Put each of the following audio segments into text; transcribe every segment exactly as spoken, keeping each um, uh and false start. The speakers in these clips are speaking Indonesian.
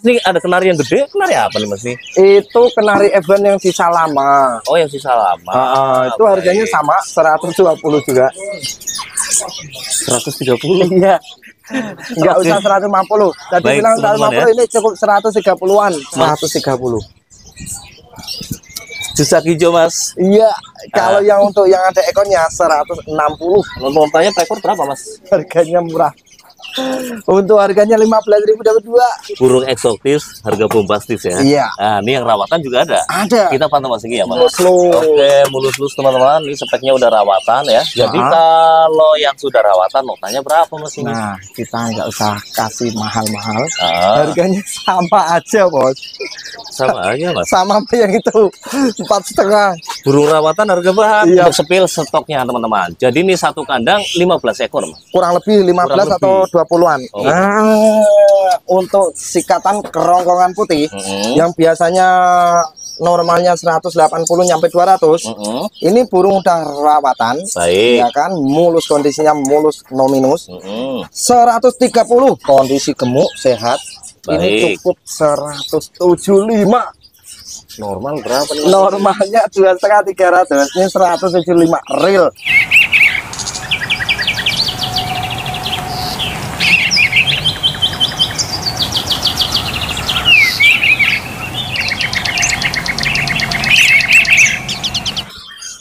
Ini ada kenari yang gede, kenari apa nih Mas? Itu kenari F satu yang sisa lama. Oh, yang sisa lama. Uh, itu baik. Harganya sama seratus dua puluh juga. seratus tiga puluh. Iya. Enggak usah seratus lima puluh. Tadi bilang seratus lima puluh ya? Ini cukup seratus tiga puluhan. seratus tiga puluh. Cucak ijo Mas. Iya, kalau ah. yang untuk yang ada ekornya seratus enam puluh. Lontongnya per ekor berapa Mas? Harganya murah. Untuk harganya lima belas ribu dapat dua. Burung eksotis harga bombastis ya. Iya. Nah, ini yang rawatan juga ada. Ada. Kita pantau Mas Singgih ya, Mas. Mulus-lus. Oke, mulus-lus teman-teman. Ini speknya udah rawatan ya. Jadi nah, kalau yang sudah rawatan notanya berapa Mas Singgih? Nah, kita nggak usah kasih mahal-mahal. Ah. Harganya sama aja, Bos. Sama aja, Mas. Sama apa yang itu? empat setengah. Burung rawatan harga bahan. Iya. Untuk sepil stoknya teman-teman. Jadi ini satu kandang lima belas ekor, Mas. Kurang lebih lima belas atau dua puluhan. Oh. Nah, untuk sikatan kerongkongan putih mm-hmm. yang biasanya normalnya seratus delapan puluh sampai dua ratus. Mm-hmm. Ini burung udah rawatan. Baik. Ya kan, mulus kondisinya, mulus no minus. Mm-hmm. seratus tiga puluh kondisi gemuk sehat. Baik. Ini cukup seratus tujuh puluh lima. Normal berapa nih? Normalnya dua setengah tiga ratus. Ini seratus tujuh puluh lima real.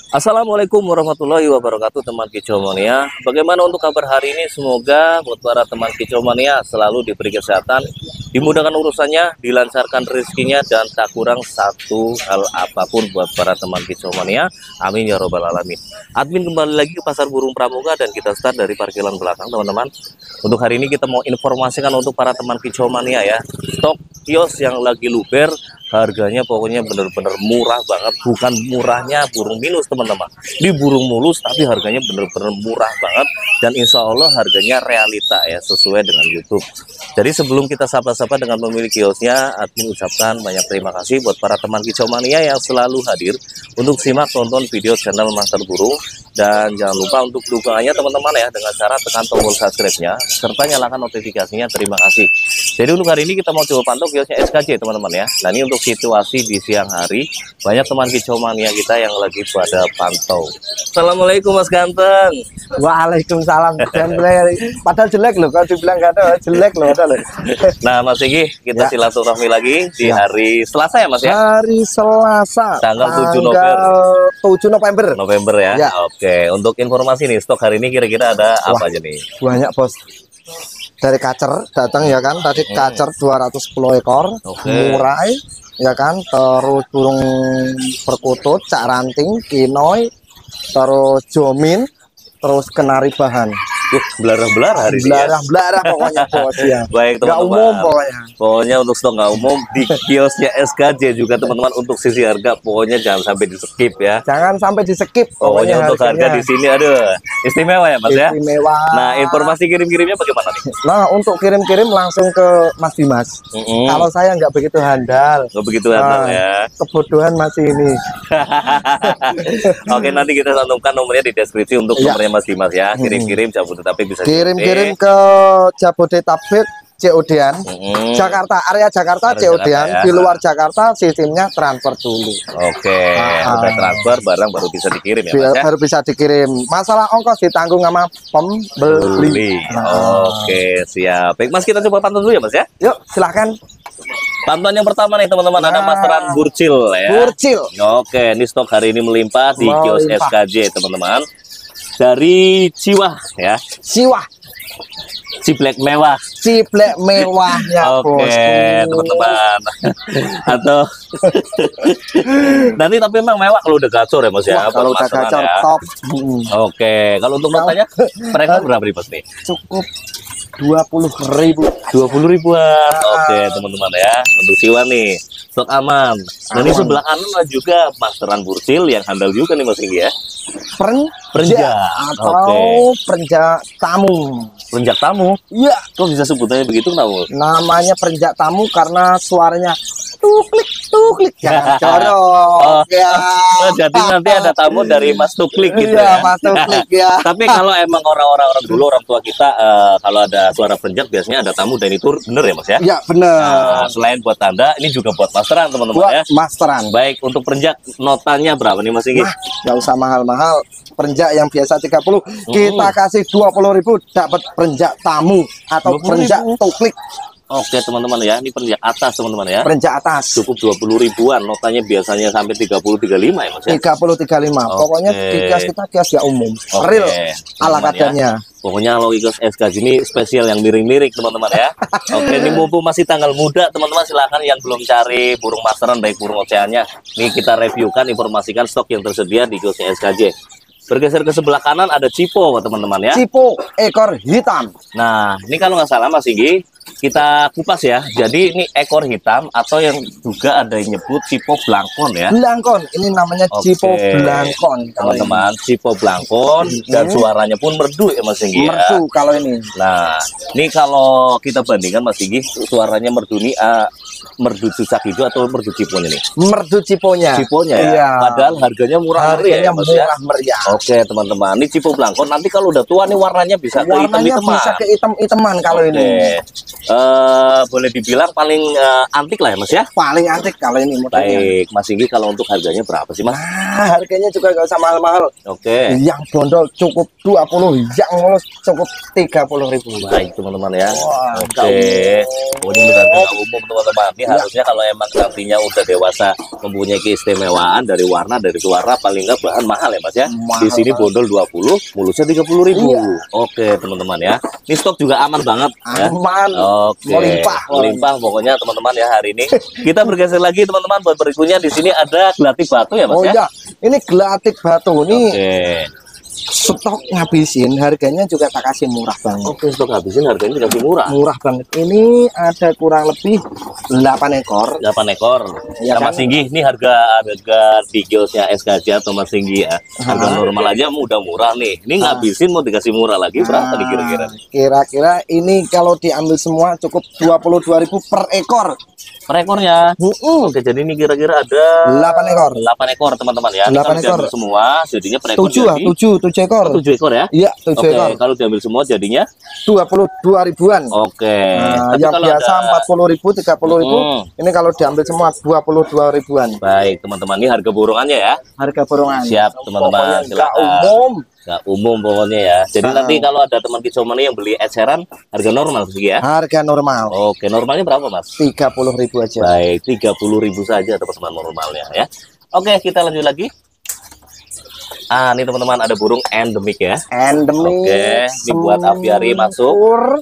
Assalamualaikum warahmatullahi wabarakatuh teman Kicaumania. Bagaimana untuk kabar hari ini? Semoga buat para teman Kicaumania selalu diberi kesehatan, dimudahkan urusannya, dilancarkan rezekinya, dan tak kurang satu hal apapun buat para teman Kicaumania. Amin ya robbal alamin. Admin kembali lagi ke Pasar Burung Pramuka dan kita start dari parkiran belakang teman-teman. Untuk hari ini kita mau informasikan untuk para teman Kicaumania ya, stok kios yang lagi luber. Harganya pokoknya bener-bener murah banget. Bukan murahnya burung minus teman-teman. Di burung mulus tapi harganya bener-bener murah banget. Dan insya Allah harganya realita ya, sesuai dengan YouTube. Jadi sebelum kita sapa-sapa dengan pemilik kiosnya, admin ucapkan banyak terima kasih buat para teman Kicaumania yang selalu hadir untuk simak tonton video channel Master Burung. Dan jangan lupa untuk dukungannya teman-teman ya, dengan cara tekan tombol subscribe-nya serta nyalakan notifikasinya. Terima kasih. Jadi untuk hari ini kita mau coba pantau kiosnya S K J teman-teman ya. Nah, ini untuk situasi di siang hari, banyak teman Kicaumania kita yang lagi pada pantau. Assalamualaikum Mas Ganteng. Waalaikumsalam. Padahal jelek loh kalau dibilang ganteng, jelek loh. Nah Mas Iki, kita ya, silaturahmi lagi di ya, hari Selasa ya Mas ya? Hari Selasa tanggal tujuh November. November ya, ya. Oke. Oke, untuk informasi nih, stok hari ini kira-kira ada Wah, apa aja nih? Banyak Bos. Dari Kacer datang ya kan, tadi hmm. Kacer dua ratus sepuluh ekor, okay. Murai ya kan, terus burung perkutut, cak ranting, kinoi, terus jomin, terus kenari bahan. Belarah-belarah hari ini. Belarah-belarah pokoknya Bos ya. Baik teman-teman. Gak umum pokoknya. Pokoknya untuk stok nggak umum di kiosnya S K J juga teman-teman. Untuk sisi harga pokoknya jangan sampai di skip ya. Jangan sampai di skip. Pokoknya, pokoknya untuk harga di sini aduh istimewa ya Mas ya. Istimewa. Nah, informasi kirim-kirimnya bagaimana nih? Nah, untuk kirim-kirim langsung ke Mas Dimas. Mm -hmm. Kalau saya nggak begitu handal. Nggak begitu handal nah, ya. Kebodohan masih ini. Oke, nanti kita cantumkan nomornya di deskripsi untuk ya, nomornya Mas Dimas ya. Kirim-kirim cabut. Tapi bisa kirim-kirim ke Jabodetabek, C O D-an, hmm. Jakarta, area Jakarta, C O D-an, ya, di luar Jakarta sistemnya transfer dulu. Oke, okay. Transfer barang baru bisa dikirim ya Mas ya? Baru bisa dikirim. Masalah ongkos ditanggung sama pembeli. Nah. Oke, siap. Baik Mas, kita coba pantau dulu ya Mas ya. Yuk, silahkan. Pantauan yang pertama nih teman-teman, nah, ada masteran burcil ya. Burcil. Oke, ini stok hari ini melimpah di kios S K J teman-teman. Dari Ciwah ya, Ciwah, Ciblek mewah, Ciblek mewahnya. Oke teman-teman. Atau nanti tapi memang mewah kalau udah gacor ya Mas ya. Wah, kalau udah gacor ya, top. Oke, kalau untuk notanya mereka berapa nih Mas nih? Cukup dua puluh ribu, dua puluh ribuan. Oke teman-teman ya, untuk Ciwah nih stok aman. Dan di sebelah kanan juga masteran burcil yang handal juga nih Mas Singgih ya. Peren, perenjak atau okay, perenjak tamu. Perenjak tamu? Iya. Kok bisa sebutannya begitu kenapa? Namanya perenjak tamu karena suaranya Tuklik, tuklik, jangan corong. Oh, ya. Jadi nanti ada tamu dari Mas Tuklik gitu ya. Ya. Mas Tuklik ya. Tapi kalau emang orang-orang orang dulu orang tua kita uh, kalau ada suara perenjak biasanya ada tamu dan itu bener ya Mas ya? Ya bener. Nah, selain buat tanda, ini juga buat masteran teman-teman ya. Masteran. Baik, untuk perenjak notanya berapa nih Mas Singgih? Nah, gak usah mahal-mahal. Perenjak yang biasa tiga puluh hmm. kita kasih dua puluh ribu dapat perenjak tamu atau perenjak tuklik. Oke teman-teman ya, ini perenjak atas teman-teman ya. Perenjak atas cukup dua puluh ribuan, notanya biasanya sampai tiga puluh tiga puluh lima ya Mas ya. tiga puluh tiga puluh lima. Pokoknya kias kita kias ya umum. Oke, real ala katanya. Ya. Pokoknya logikos S K J ini spesial yang miring-miring teman-teman ya. Oke, ini mumpung masih tanggal muda teman-teman, silahkan yang belum cari burung masteran baik burung oceannya. Ini kita reviewkan, informasikan stok yang tersedia di kios S K J. Bergeser ke sebelah kanan ada cipo teman-teman ya. Cipo ekor hitam. Nah ini kalau nggak salah Mas Iki kita kupas ya. Jadi ini ekor hitam atau yang juga ada yang nyebut cipo blangkon ya. Blangkon ini namanya. Oke. Cipo blangkon teman-teman. Cipo blangkon hmm. dan suaranya pun merdu ya Mas Iki. Merdu ya. Kalau ini. Nah ini kalau kita bandingkan Mas Iki suaranya merdu ini. Uh, merdu cucak ijo atau merdu ciponya nih? Merdu ciponya. Ciponya ya. Iya. Padahal harganya murah harganya meriah. Harganya murah meriah. Oke teman-teman, ini cipo blangkon nanti kalau udah tua nih warnanya bisa kehitam-hitaman. Warnanya bisa kehitam-hitaman kalau oke. Ini. Uh, boleh dibilang paling uh, antik lah ya Mas ya? Paling antik kalau ini. Baik, Mas Singgih kalau untuk harganya berapa sih Mas? Nah, harganya juga gak usah mahal-mahal. Oke. Yang bondol cukup dua puluh, yang mulus cukup tiga puluh ribu. Baik teman-teman ya. Wah, oke. Oh, ini benar-benar umum teman-teman. Ini ya. Harusnya kalau emang nantinya udah dewasa mempunyai keistimewaan dari warna, dari suara, paling nggak bahan mahal ya Mas ya. Mahal. Di sini bondol dua puluh, mulusnya tiga puluh ribu. Iya. Oke teman-teman ya. Ini stok juga aman banget. Aman. Ya. Oke. Melimpah. Melimpah pokoknya teman-teman ya hari ini. Kita bergeser lagi teman-teman buat berikutnya di sini ada gelatik batu ya Mas oh, ya. Oh iya. Ini gelatik batu nih. Oke. Stok ngabisin harganya juga tak kasih murah banget. Oke, stok ngabisin harganya juga murah. Murah banget. Ini ada kurang lebih delapan ekor. delapan ekor. Ya Mas Singgih, ini harga harga di kiosnya S K J atau Mas Singgih ya. Harga ha. Normal aja udah murah nih. Ini ngabisin ha. Mau dikasih murah lagi berapa nih kira-kira? Kira-kira ini kalau diambil semua cukup dua puluh dua ribu per ekor. Per ekornya. Uh, uh. Oke, jadi ini kira-kira ada delapan ekor. delapan ekor teman-teman ya. delapan ekor semua, jadinya per ekor tujuh, jadi tujuh, tujuh ekor. Oh, tujuh ekor ya? Iya, tujuh ekor. Kalau diambil semua jadinya dua puluh dua ribuan. Oke. Nah, yang biasa empat puluh ribu, tiga puluh ribu. Hmm. Ini kalau diambil semua dua puluh dua ribuan. Baik, teman-teman. Ini harga borongannya ya. Harga borongan. Siap, teman-teman. Enggak umum. Enggak umum pokoknya ya. Jadi nah. Nanti kalau ada teman Kicaumania yang beli eceran harga normal sih ya. Harga normal. Oke, normalnya berapa, Mas? tiga puluh ribu aja. Baik, tiga puluh ribu saja teman-teman normalnya ya. Oke, kita lanjut lagi. Ah, ini teman-teman ada burung endemik ya. Endemik. Oke, ini buat aviari masuk. Sempur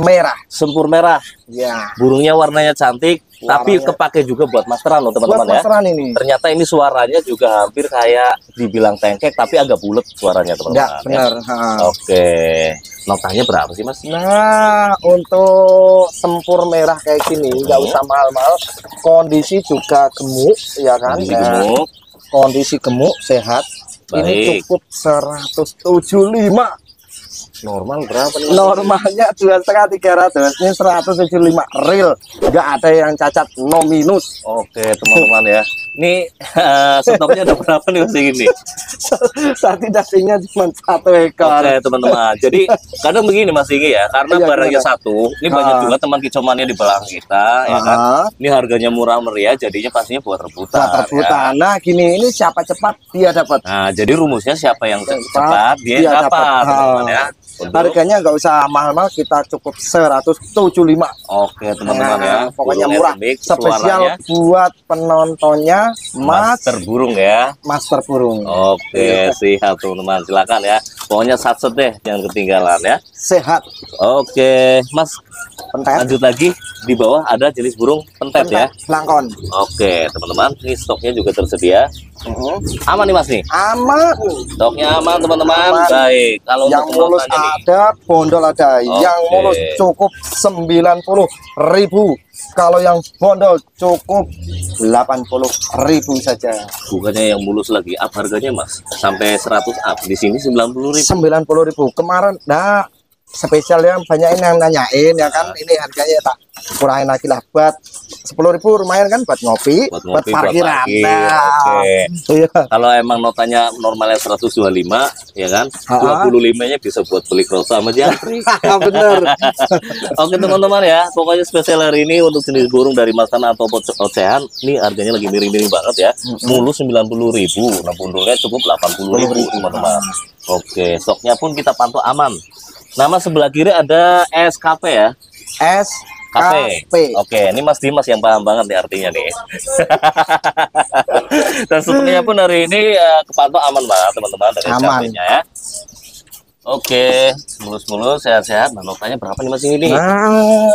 merah. Sempur merah. Ya. Burungnya warnanya cantik, warnanya. Tapi kepake juga buat masteran loh teman-teman ya. Masteran ini. Ternyata ini suaranya juga hampir kayak dibilang tengkek, tapi agak bulat suaranya teman-teman. Ya, benar. Ya. Oke. Notanya berapa sih Mas? Nah, untuk sempur merah kayak gini, nggak hmm. usah mahal-mahal. Kondisi juga gemuk, ya kan? Kondisi ya. Gemuk. Kondisi gemuk, sehat. Baik. Ini cukup seratus tujuh puluh lima. Normal berapa nih? Normalnya dua ratus tiga ratus, ini seratus tujuh puluh lima real, nggak ada yang cacat, no minus. Oke teman-teman ya. Ini uh, stoknya ada berapa nih Mas ini? Saat dasinya cuma satu ekor. Oke teman-teman. Jadi kadang begini Mas Iki ya, karena iya, barangnya iya. Satu, ini ha. Banyak juga teman Kicaumania di belakang kita, ha. Ya kan? Ini harganya murah meriah, jadinya pastinya buat rebutan. Buat rebutan. Ya. Nah gini, ini siapa cepat dia dapat. Nah jadi rumusnya siapa yang cepat, cepat dia, dia dapat. Teman-teman ya. Untuk? Harganya nggak usah mahal-mahal, kita cukup seratus tujuh puluh lima. Oke teman-teman nah, ya. Pokoknya murah. Spesial buat penontonnya Mas Master Burung ya. Master Burung. Oke, ya. Sehat teman-teman. Silakan ya. Pokoknya satset deh yang ketinggalan ya. Sehat. Oke, Mas. Pentet. Lanjut lagi di bawah ada jenis burung pentet, pentet ya. Blangkon. Oke teman-teman. Ini stoknya juga tersedia. Uh-huh. Aman nih Mas nih. Aman. Stoknya aman teman-teman. Baik. Kalau yang mulus ada, bondol ada. Okay. Yang mulus cukup sembilan puluh ribu. Kalau yang bondol cukup delapan puluh ribu saja. Bukannya yang mulus lagi up harganya Mas? Sampai seratus up. Di sini sembilan puluh ribu. sembilan puluh ribu. Kemarin nah spesialnya banyak yang nanyain ya kan, ini harganya tak kurangin lagi lah, buat sepuluh ribu lumayan kan buat ngopi, buat, buat parkiran. Okay. Iya. Kalau emang notanya normalnya seratus dua puluh lima ya kan, dua puluh limanya bisa buat beli kroso sama jangkrik. Bener. Oke teman-teman ya, pokoknya spesial hari ini untuk jenis burung dari Masan atau Ocehan, ini harganya lagi miring-miring banget ya. Mulu sembilan puluh ribu, nah bundulnya cukup delapan puluh ribu teman-teman. Oke, stoknya pun kita pantau aman. Nama sebelah kiri ada S K P ya. S K P. Oke, ini Mas Dimas yang paham banget nih artinya nih. Dan sepertinya pun hari ini uh, kepantau aman banget teman-teman dari S K P-nya ya. Oke, mulus-mulus, sehat-sehat. Nah, notanya berapa nih Mas ini? Nah,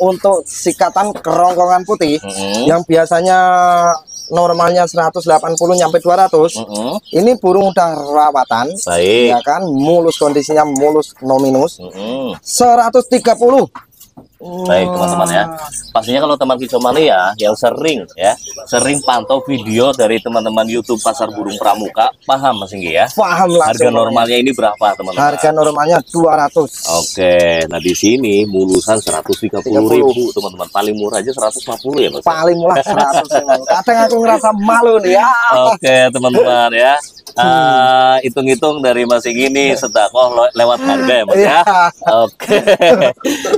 untuk sikatan kerongkongan putih mm-hmm. yang biasanya normalnya seratus delapan puluh nyampe dua ratus. Mm-hmm. Ini burung udah rawatan. Baik. Ya kan, mulus kondisinya, mulus no minus. Mm-hmm. seratus tiga puluh. Baik teman-teman ya, pastinya kalau teman Kicaumania ya, yang sering ya sering pantau video dari teman-teman YouTube Pasar Burung Pramuka, paham Mas Singgih ya? Paham lah. Harga normalnya ini berapa teman-teman? Harga normalnya dua ratus. Oke, nah di sini mulusan seratus tiga puluh ribu teman-teman, paling murah aja seratus lima puluh ya Mas. Paling murah seratus lima puluh. Kadang aku ngerasa malu nih ya. Oke teman-teman ya. Hitung-hitung uh, dari Mas Iki ini sedekah le lewat harga ya Mas ya. Oke.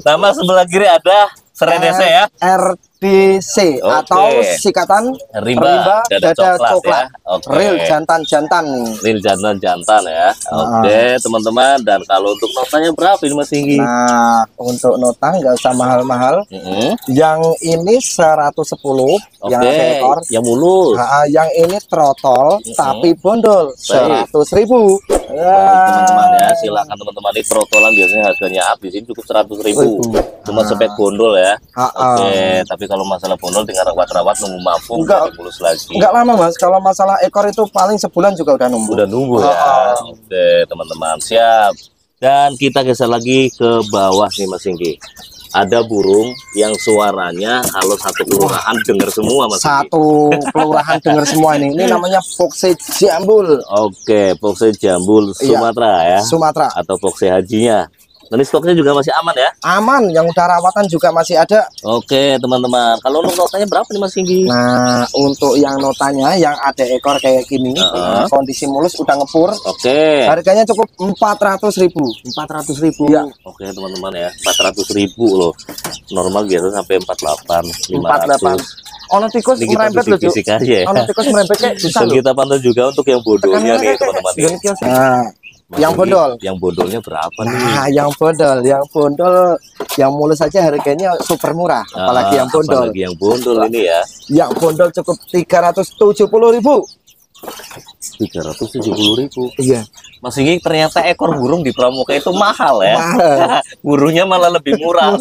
Nama sebelah kiri ada Serenese ya. R D C okay. Atau sikatan rimba, rimba dada, dada coklat, coklat. Ya. Okay. Real jantan-jantan. Real jantan-jantan ya. Oke, okay, nah. Teman-teman, dan kalau untuk notanya berapa ini Mas Iki? Nah, untuk nota nggak usah mahal-mahal. Mm -hmm. Yang ini seratus sepuluh, okay. Yang seekor, yang mulus. Nah, yang ini trotol mm -hmm. tapi bondol seratus ribu. Teman-teman ya, silakan teman-teman, ini trotolan biasanya harganya habis ini cukup seratus ribu. Cuma spek bondol ya. Oke, okay, tapi kalau masalah bondol dengan rawat-rawat nunggu mampu enggak mulus lagi. Enggak lama Mas, kalau masalah ekor itu paling sebulan juga udah nunggu. Udah nunggu ya. Oh. Oke, teman-teman, siap. Dan kita geser lagi ke bawah nih Mas Singgih. Ada burung yang suaranya kalau satu kelurahan dengar semua Mas. Satu kelurahan dengar semua ini. Ini namanya Foxe Jambul. Oke, Foxe Jambul Sumatera iya, ya. Sumatera atau Foxe Hajinya. Dan stoknya juga masih aman ya? Aman, yang udah rawatan juga masih ada. Oke teman-teman, kalau untuk notanya berapa nih Mas Singgih? Nah, untuk yang notanya yang ada ekor kayak gini, uh -huh. kondisi mulus udah ngepur. Oke. Harganya cukup empat ratus ribu. empat ratus ribu ya. Oke teman-teman ya, empat ratus ribu loh. Normal biasa sampai empat puluh delapan, lima ratus. Ono tikus merempet loh Cuk. Ono tikus merempet kayak susah. Dan kita pantau juga untuk yang bodohnya nih teman-teman. Nah. Mas yang bondol, yang bondolnya berapa nih? Nah, yang bondol, yang bondol, yang mulus saja harganya super murah. Nah, apalagi yang bondol, apalagi yang bondol ini ya. Yang bondol cukup tiga ratus tujuh puluh ribu. tiga ratus tujuh puluh ribu. Iya. Mas Singgih, ternyata ekor burung di Pramuka itu mahal ya. Mahal. Burungnya malah lebih murah.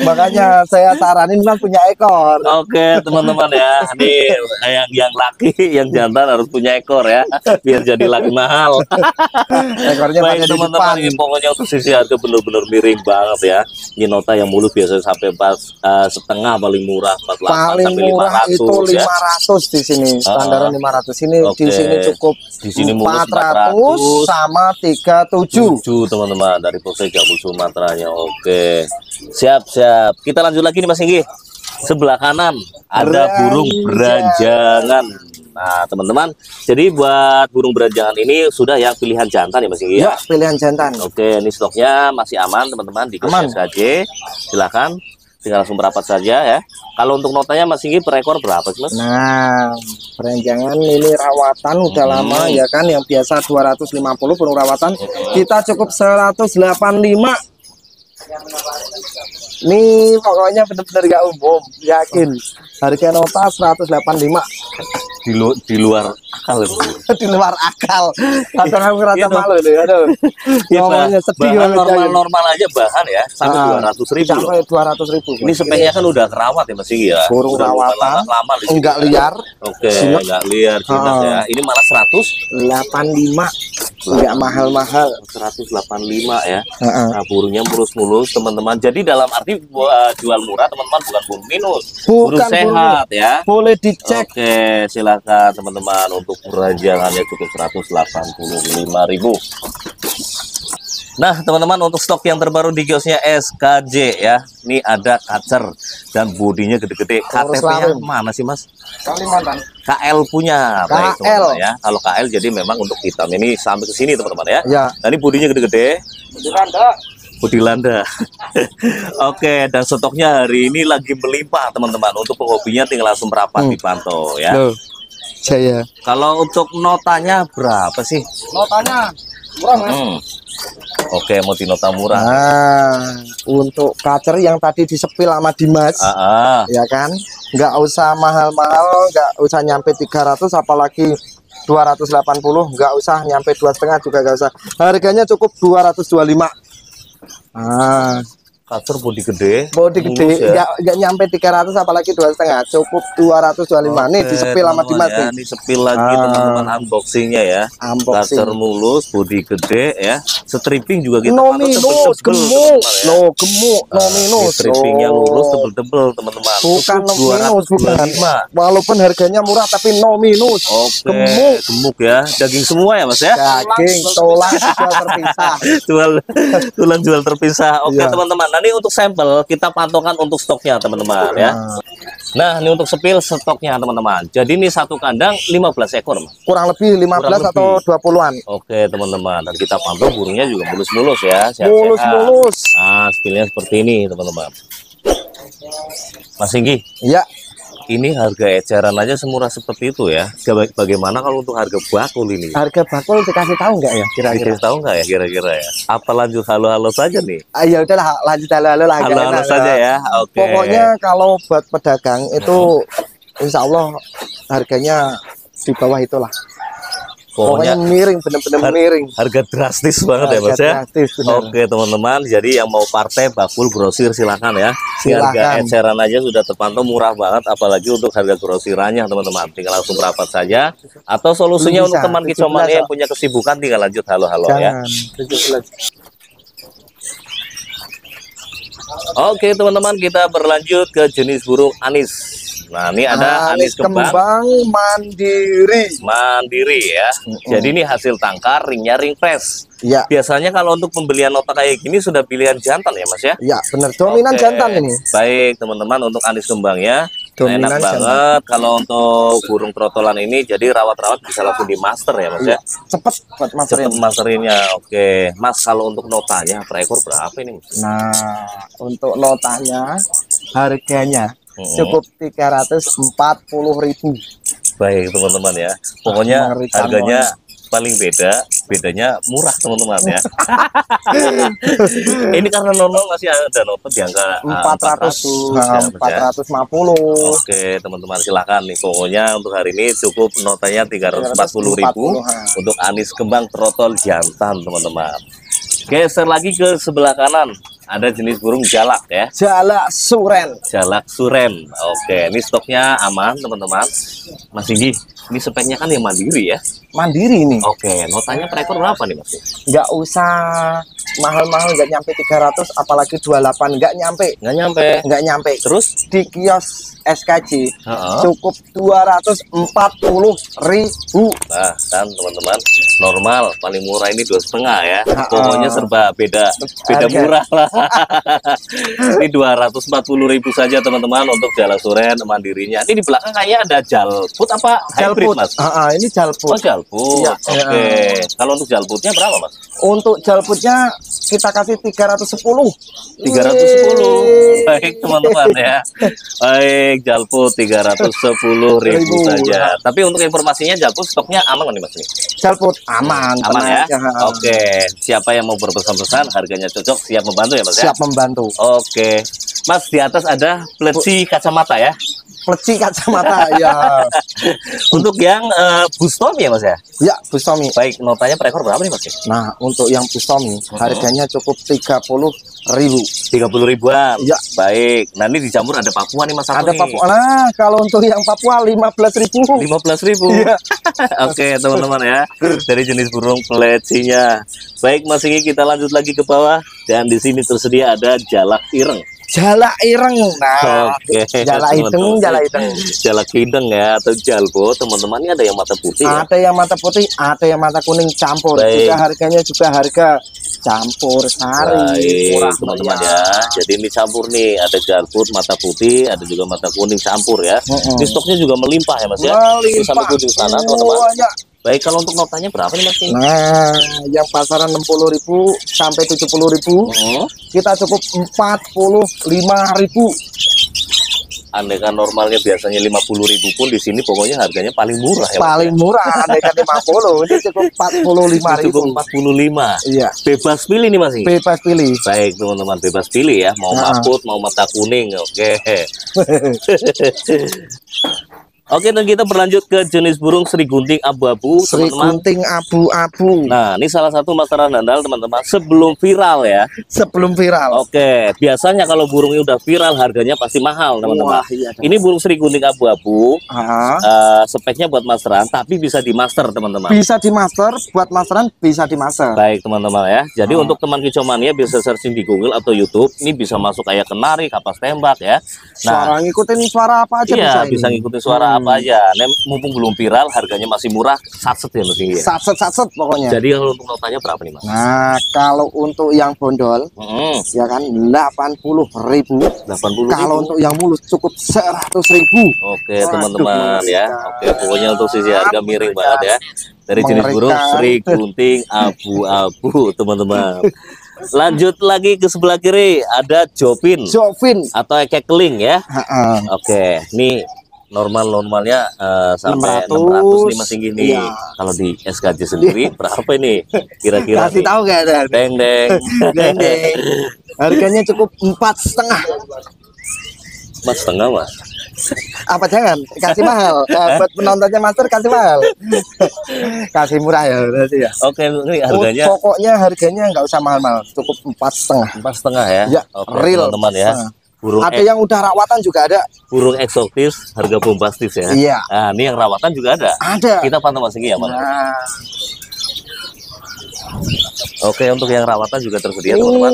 Makanya saya saranin kan punya ekor. Oke teman-teman ya, ini yang yang laki, yang jantan harus punya ekor ya, biar jadi lagi mahal. Ekornya banyak teman-teman. Pokoknya untuk sisi harga benar-benar miring banget ya. Ini nota yang mulus biasanya sampai empat uh, setengah paling murah, empat paling murah itu lima ratus ya. Di sini. Standar lima ratus ini okay. Di sini cukup di sini empat ratus, empat ratus sama tiga puluh tujuh. tujuh teman-teman dari Foxe Jambul Sumateranya. Oke. Siap-siap. Kita lanjut lagi nih Mas Singgih. Sebelah kanan ada beranjangan. Burung beranjangan. Nah, teman-teman, jadi buat burung beranjangan ini sudah yang pilihan jantan ya Mas Singgih ya? Ya, pilihan jantan. Oke, ini stoknya masih aman teman-teman di S K J. Silakan tinggal langsung berapat saja ya. Kalau untuk notanya Mas Singgih per ekor berapa sih Mas? Nah, beranjangan ini rawatan udah hmm. lama ya kan, yang biasa dua ratus lima puluh burung rawatan hmm. kita cukup seratus delapan puluh lima. Nih pokoknya bener-bener gak umum, yakin. Harga nota seratus delapan puluh lima. Di, lu, di luar akal di luar akal kadang aku rata malu deh, aduh. Ngomongnya sedih banget. Normal-normal aja bahan ya sampai dua ratus ribu sampai dua ratus ribu. Ini sepennya kan udah kerawat ya Mas Singgih ya, burung rawatan enggak liar. Oke, enggak liar ya. Ini malah seratus delapan puluh lima, enggak mahal-mahal, seratus delapan puluh lima ya. Nah, burungnya mulus-mulus teman-teman, jadi dalam arti jual murah teman-teman, bukan burung minus, burung sehat ya, boleh dicek. Oke, silakan teman-teman, untuk beranjangannya cukup seratus delapan puluh lima ribu. Nah teman-teman, untuk stok yang terbaru di kiosnya S K J ya, ini ada kacer dan bodinya gede-gede. K T P-nya mana sih Mas? Kalimantan. K L punya. K L. Baik, teman -teman, ya. Kalau K L jadi memang untuk hitam ini sampai ke sini teman-teman ya. Ya. Nah, ini bodinya gede-gede. Budi landa. Oke, dan stoknya hari ini lagi melimpah teman-teman. Untuk penghobinya tinggal langsung merapat hmm. dipantau ya. Loh, saya. Kalau untuk notanya berapa sih? Notanya murah Mas. Hmm. Oke, mau dinota murah. Nah, untuk kacer yang tadi disepil sama Dimas, uh -uh. ya kan? Nggak usah mahal-mahal, nggak usah nyampe tiga ratus, apalagi dua ratus delapan puluh, nggak usah nyampe dua setengah juga nggak usah. Harganya cukup dua ratus dua puluh lima. Ah, kacer bodi gede, bodi gede, enggak ya? Enggak nyampe tiga ratus apalagi dua setengah, cukup dua ratus dua puluh lima. Nih disepil sama Dimas ya, nih disepil lagi ah. teman-teman unboxingnya ya. Unboxing. Kacer mulus, bodi gede ya. Stripping juga kita pakai minus, gemuk. Lo gemuk, no minus. Strippingnya lurus tebel-tebel teman-teman. Bukan no minus, bukan. Walaupun harganya murah tapi no minus. Oke. Gemuk, gemuk ya. Daging semua ya Mas ya? Daging, tulang jual terpisah. Jual tulang jual terpisah. Oke teman-teman. Nah, ini untuk sampel kita pantaukan untuk stoknya teman-teman ya. Nah ini untuk sepil stoknya teman-teman. Jadi ini satu kandang lima belas ekor Mas. Kurang lebih lima belas atau dua puluhan. Oke teman-teman. Dan kita pantau burungnya juga mulus-mulus ya. Mulus-mulus. Nah sepilnya seperti ini teman-teman. Mas Singgih. Iya. Ini harga eceran aja semurah seperti itu ya. Bagaimana kalau untuk harga bakul ini? Harga bakul dikasih tahu nggak ya? Kira-kira dikasih tahu nggak ya? Kira-kira ya. Apa lanjut halo-halo saja nih? Ah, ya udahlah lanjut halo-halo lah. Halo-halo saja ya. Oke. Okay. Pokoknya kalau buat pedagang itu, insya Allah harganya di bawah itulah. Pokoknya, Pokoknya miring, benar-benar har miring. Harga drastis banget harga ya Mas ya. Drastis, oke teman-teman, jadi yang mau partai bakul grosir silakan ya. Si silakan. Harga eceran aja sudah terpantau murah banget, apalagi untuk harga grosirannya teman-teman. Tinggal langsung rapat saja. Atau solusinya bisa, untuk teman Kicaumania yang punya kesibukan tinggal lanjut halo-halo ya. Oke teman-teman, kita berlanjut ke jenis burung anis. Nah ini ada anis, anis kembang, kembang mandiri mandiri ya. Mm-hmm. Jadi ini hasil tangkar, ringnya ring press ya. Biasanya kalau untuk pembelian nota kayak gini sudah pilihan jantan ya Mas ya. Ya benar, dominan okay. jantan ini. Baik teman-teman, untuk anis kembangnya dominan enak jantan. Banget kalau untuk burung trotolan ini, jadi rawat-rawat bisa langsung di master ya Mas ya, ya. Cepet buat masterin. Cepet masterinnya. Oke okay. Mas, kalau untuk notanya per ekor berapa ini Mas? Nah untuk notanya harganya cukup tiga ratus empat puluh ribu. Baik teman-teman ya. Pokoknya Amerikan harganya orang. Paling beda, bedanya murah teman-teman ya. Ini karena nol nol masih ada nol di angka empat ratus, empat ratus lima puluh. Oke teman-teman, silahkan nih. Pokoknya untuk hari ini cukup notanya tiga ratus empat puluh ribu untuk anis kembang trotol jantan teman-teman. Geser lagi ke sebelah kanan. Ada jenis burung jalak ya. Jalak suren. Jalak suren. Oke, ini stoknya aman teman-teman. Mas Iki, ini speknya kan yang mandiri ya. Mandiri ini. Oke, notanya per ekor berapa nih Mas? Nggak usah mahal-mahal, nggak nyampe tiga ratus, apalagi dua puluh delapan, nggak nyampe. Nggak nyampe. Nggak nyampe. Terus di kios S K J uh-huh. cukup dua ratus empat puluh ribu. Nah, kan teman-teman, normal paling murah ini dua setengah ya. Uh-uh. Pokoknya serba beda, beda harga. Murah lah. Ini dua ratus empat puluh ribu saja teman-teman untuk jalak suren mandirinya. Ini di belakang kayaknya ada jalput apa hybrid Mas? Uh-uh, ini jalput. Oh, jalput. Ya, oke. Okay. Ya. Kalau untuk jalputnya berapa Mas? Untuk jalputnya kita kasih tiga ratus sepuluh. tiga ratus sepuluh. Baik teman-teman ya. Baik. Jalput tiga ratus sepuluh ribu saja. Tapi untuk informasinya jalput stoknya aman nih Mas ini. Jalput aman, aman ya. Aman. Oke, siapa yang mau berpesan-pesan harganya cocok, siap membantu ya Mas ya. Siap membantu. Oke. Mas, di atas ada pleci kacamata ya. Pleci kacamata ya. Untuk yang uh, bustomi ya Mas ya? Ya, bustomi. Baik, notanya per ekor berapa nih Mas? Nah, untuk yang bustomi uh-huh. harganya cukup tiga puluh ribu. tiga puluh ribuan. Ya. Baik. Nah, ini dicampur ada Papua nih Mas. Ada Papua. Nah, kalau untuk yang Papua lima belas ribu. lima belas ribu. Ya. Oke, teman-teman ya. Dari jenis burung plecinya. Baik, Mas Iki, kita lanjut lagi ke bawah dan di sini tersedia ada jalak ireng. jala ireng. Nah, okay. Jala hitung, jala hitung. Jala hidung ya, atau jalbo, teman-temannya ada yang mata putih. Ada ya? Yang mata putih, ada yang mata kuning campur. Baik. Juga harganya juga harga campur sari. Murah teman-teman ya. Jadi ini campur nih, ada jalbut, mata putih, ada juga mata kuning campur ya. Mm-hmm. Di stoknya juga melimpah ya Mas ya. Melimpah. Sama kudu sana teman-teman. Oh, ya. Baik, kalau untuk notanya berapa nih Mas? Nah, yang pasaran enam puluh ribu sampai tujuh puluh ribu. Hmm. Kita cukup empat puluh lima ribu. Andaikan normalnya biasanya lima puluh ribu pun di sini pokoknya harganya paling murah ya. Paling ya? Murah andaikan lima puluh, ini cukup empat puluh lima ribu. Cukup empat puluh lima. Iya. Bebas pilih nih Mas. Bebas pilih. Baik, teman-teman, bebas pilih ya. Mau nah. maput, mau mata kuning. Oke. Oke, dan kita berlanjut ke jenis burung sri gunting abu-abu, sri teman-teman. Gunting abu-abu. Nah, ini salah satu masalah handal teman-teman, sebelum viral ya. Sebelum viral. Oke, biasanya kalau burungnya udah viral harganya pasti mahal, teman-teman. Iya, ini burung sri gunting abu-abu. Uh, speknya buat masteran, tapi bisa di master, teman-teman. Bisa di master, buat masteran bisa di master. Baik, teman-teman ya. Jadi Aha. untuk teman Kicaumania bisa searching di Google atau YouTube, ini bisa masuk kayak kenari, kapas tembak ya. Nah, suara ngikutin suara apa aja iya, bisa. Iya, bisa ngikutin suara. Hmm. Apa aja, nem mumpung belum viral, harganya masih murah, satset ya Mas Singgih. Satset, satset pokoknya. Jadi kalau untuk notanya berapa nih Mas? Nah, kalau untuk yang bondol, hmm. ya kan delapan puluh ribu. delapan puluh ribu. Kalau untuk yang mulus cukup seratus ribu. Oke teman-teman ya. Oke, pokoknya untuk sisi harga miring banget ya. Dari jenis burung sri gunting abu-abu teman-teman. Lanjut lagi ke sebelah kiri ada jopin. Jopin atau kekeling ya. Uh-uh. Oke, nih. Normal-normalnya uh, sampai enam ratus, enam ratus Mas Singgih nih. Iya. Kalau di S K J sendiri berapa ini? Kira-kira kasih nih. Tahu gak ada? Deng deng. Deng deng. Harganya cukup empat setengah. Empat setengah Mas. Apa jangan kasih mahal eh, buat penontonnya master kasih mahal. Kasih murah ya berarti ya. Oke, ini harganya oh, pokoknya harganya nggak usah mahal-mahal, cukup empat setengah. Empat setengah ya. Ya okay, real teman-teman ya. Nah. Burung ada yang udah rawatan juga ada. Burung eksotis harga bombastis ya. Iya. Nah, ini yang rawatan juga ada. Ada. Kita pantau Mas Iki ya, Mas. Nah. Oke, untuk yang rawatan juga tersedia, teman-teman.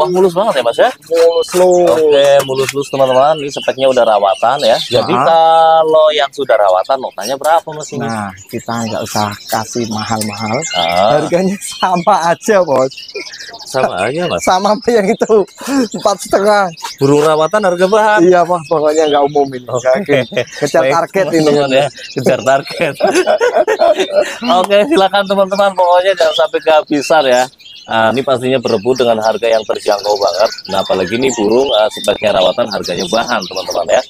Wah, mulus banget ya, Mas ya? Mulus lus. Oke, mulus-lus teman-teman. Ini speknya udah rawatan ya. Jadi nah. kalau yang sudah rawatan notanya berapa Mas Iki? Nah, kita nggak usah kasih mahal-mahal. Nah. Harganya sama aja, Bos. Sama aja Mas. Sama apa yang itu empat setengah. Burung rawatan harga bahan. Iya Pak, pokoknya nggak umumin. Okay. Kejar target ini ya. Kejar target. Oke, silakan teman-teman. Pokoknya jangan sampai kehabisan ya. Nah, ini pastinya berebut dengan harga yang terjangkau banget. Nah, apalagi ini burung uh, sebagai rawatan harganya bahan teman-teman ya.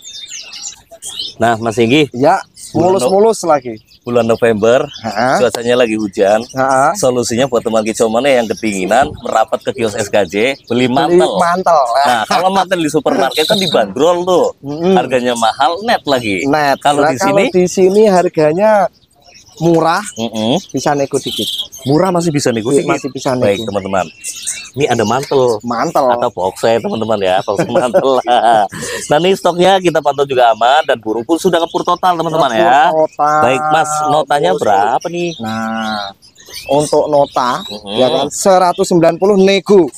Nah, Mas Singgih. Ya, mulus-mulus lagi. Bulan November, ha? Cuacanya lagi hujan. Ha? Solusinya buat teman Kicaumania yang kedinginan merapat ke kios S K J, beli mantel. Beli mantel. Nah, kalau mantel di supermarket kan dibanderol tuh, hmm. harganya mahal net lagi. Net. Kalau nah, di sini, di sini harganya murah, mm-hmm. bisa nego dikit. Murah masih bisa nego dikit. Masih bisa nego. Baik teman-teman. Ini ada mantel, mantel atau boxset teman-teman ya, box mantel. Nah ini stoknya kita pantau juga aman dan burung pun sudah kepur total teman-teman ya. Total. Baik Mas, notanya Burus. Berapa nih? Nah untuk nota mm-hmm. ya kan seratus sembilan puluh nego.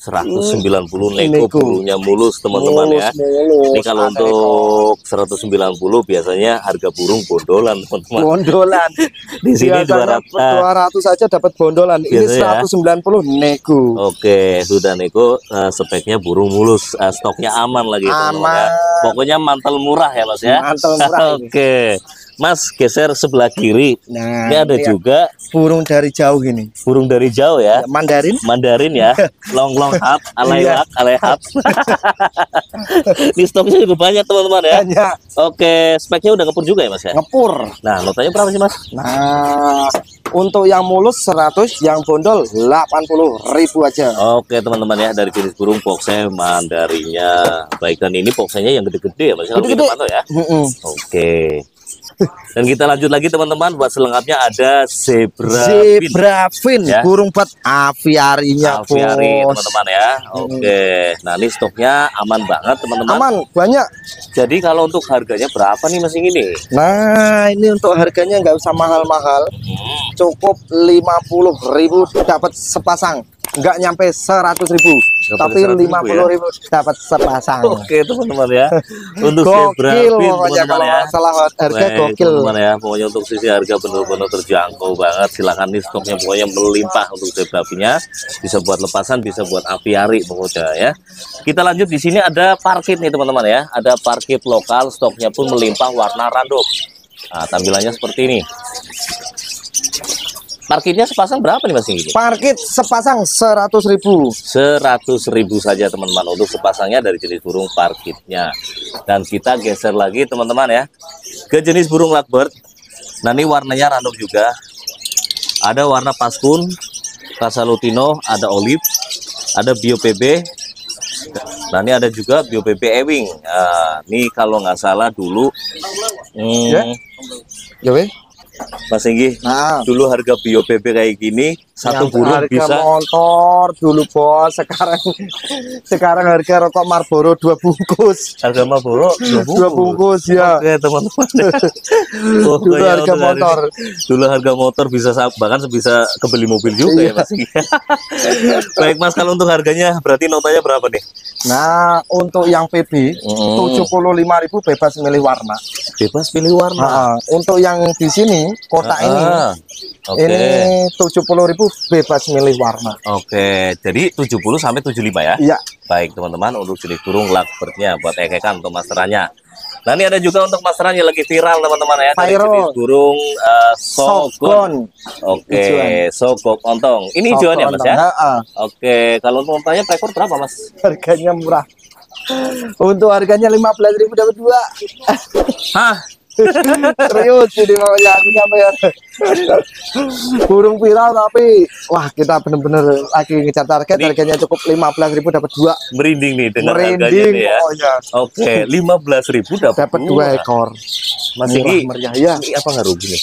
seratus sembilan puluh nego, burungnya mulus teman-teman ya. Mulus, ini kalau untuk seratus sembilan puluh biasanya harga burung bondolan teman-teman. Bondolan. Di sini dua ratus saja dapat bondolan. Biasanya, ini seratus sembilan puluh ya? Nego. Oke, sudah nego. Uh, speknya burung mulus, uh, stoknya aman lagi teman-teman. Aman. Ya. Pokoknya mantel murah ya Mas ya. Mantel murah. Oke. Mas geser sebelah kiri. Nah, ini ada lihat. Juga burung dari jauh gini. Burung dari jauh ya. Mandarin. Mandarin ya. Long long hap, alaylak, alaylak. Di stoknya juga banyak teman-teman ya. Banyak. Oke, speknya udah ngepur juga ya Mas ya. Ngepur. Nah, notanya berapa sih Mas? Nah, untuk yang mulus seratus, yang bondol delapan puluh ribu aja. Oke teman-teman ya, dari jenis burung boxnya mandarinya. Baik, dan ini boxnya yang gede-gede ya Mas. Gede-gede. Kita pantau ya. Mm -mm. Oke. Dan kita lanjut lagi teman-teman, buat selengkapnya ada zebra, zebra fin, fin ya? Burung pet aviarinya, aviari teman-teman ya. Oke, okay. Nah ini stoknya aman banget teman-teman. Aman banyak. Jadi kalau untuk harganya berapa nih Mas Singgih? Nah ini untuk harganya nggak usah mahal-mahal, cukup lima puluh ribu dapat sepasang, nggak nyampe seratus ribu. tapi lima puluh ribu dapat sepasang. Oke teman-teman ya, untuk zebra pin teman-teman ya, salah harga gokil teman-teman ya, pokoknya untuk sisi harga benar-benar terjangkau banget. Silahkan nih stoknya pokoknya melimpah untuk zebra pinnya, bisa buat lepasan, bisa buat aviari pokoknya ya. Kita lanjut di sini ada parkit nih teman-teman ya, ada parkit lokal, stoknya pun melimpah warna random. Nah, tampilannya seperti ini. Parkitnya sepasang berapa nih Mas Singgih? Parkit sepasang seratus ribu. Seratus ribu saja teman-teman untuk sepasangnya dari jenis burung parkitnya. Dan kita geser lagi teman-teman ya ke jenis burung lovebird. Nah ini warnanya random juga. Ada warna paskun, Casalutino, ada olive, ada bio P B. Nah ini ada juga bio P B Ewing. Nah, ini kalau nggak salah dulu. Hmm, ya, ya be? Mas Singgih, nah, dulu harga bio P B kayak gini satu burung bisa motor dulu bos. Sekarang sekarang harga rokok Marlboro dua bungkus. Harga Marlboro dua bungkus, dua bungkus ya. Oke teman-teman. Oh, dulu harga motor. Hari, dulu harga motor bisa bahkan bisa kebeli mobil juga iya. Ya Mas Singgih. Baik Mas, kalau untuk harganya berarti notanya berapa nih? Nah untuk yang P B tujuh puluh lima ribu bebas milih warna. Bebas pilih warna. Nah, untuk yang di sini kota ah, ini okay. Ini tujuh puluh ribu bebas milih warna. Oke, okay. Jadi tujuh puluh sampai tujuh lima ya? Iya. Baik teman-teman, untuk jenis burung lovebird-nya buat ekekan untuk masterannya. Nah ini ada juga untuk masteran yang lagi viral teman-teman ya, dari jenis burung uh, sogon. Oke, okay. Sogok ontong. Ini hijauan ya Mas ya? Uh. Oke, okay. Kalau mau tanya rekor berapa Mas? Harganya murah. Untuk harganya lima belas ribu dapat dua. Hah? Serius jadi maunya aku sampai burung viral tapi wah kita bener-bener lagi ngejar target nih. Harganya cukup lima belas ribu dapat dua. Merinding nih dengan merinding harganya nih ya. Oke, lima belas ribu dapat dua ekor. Masih meriah ya. Ini apa enggak rugi nih?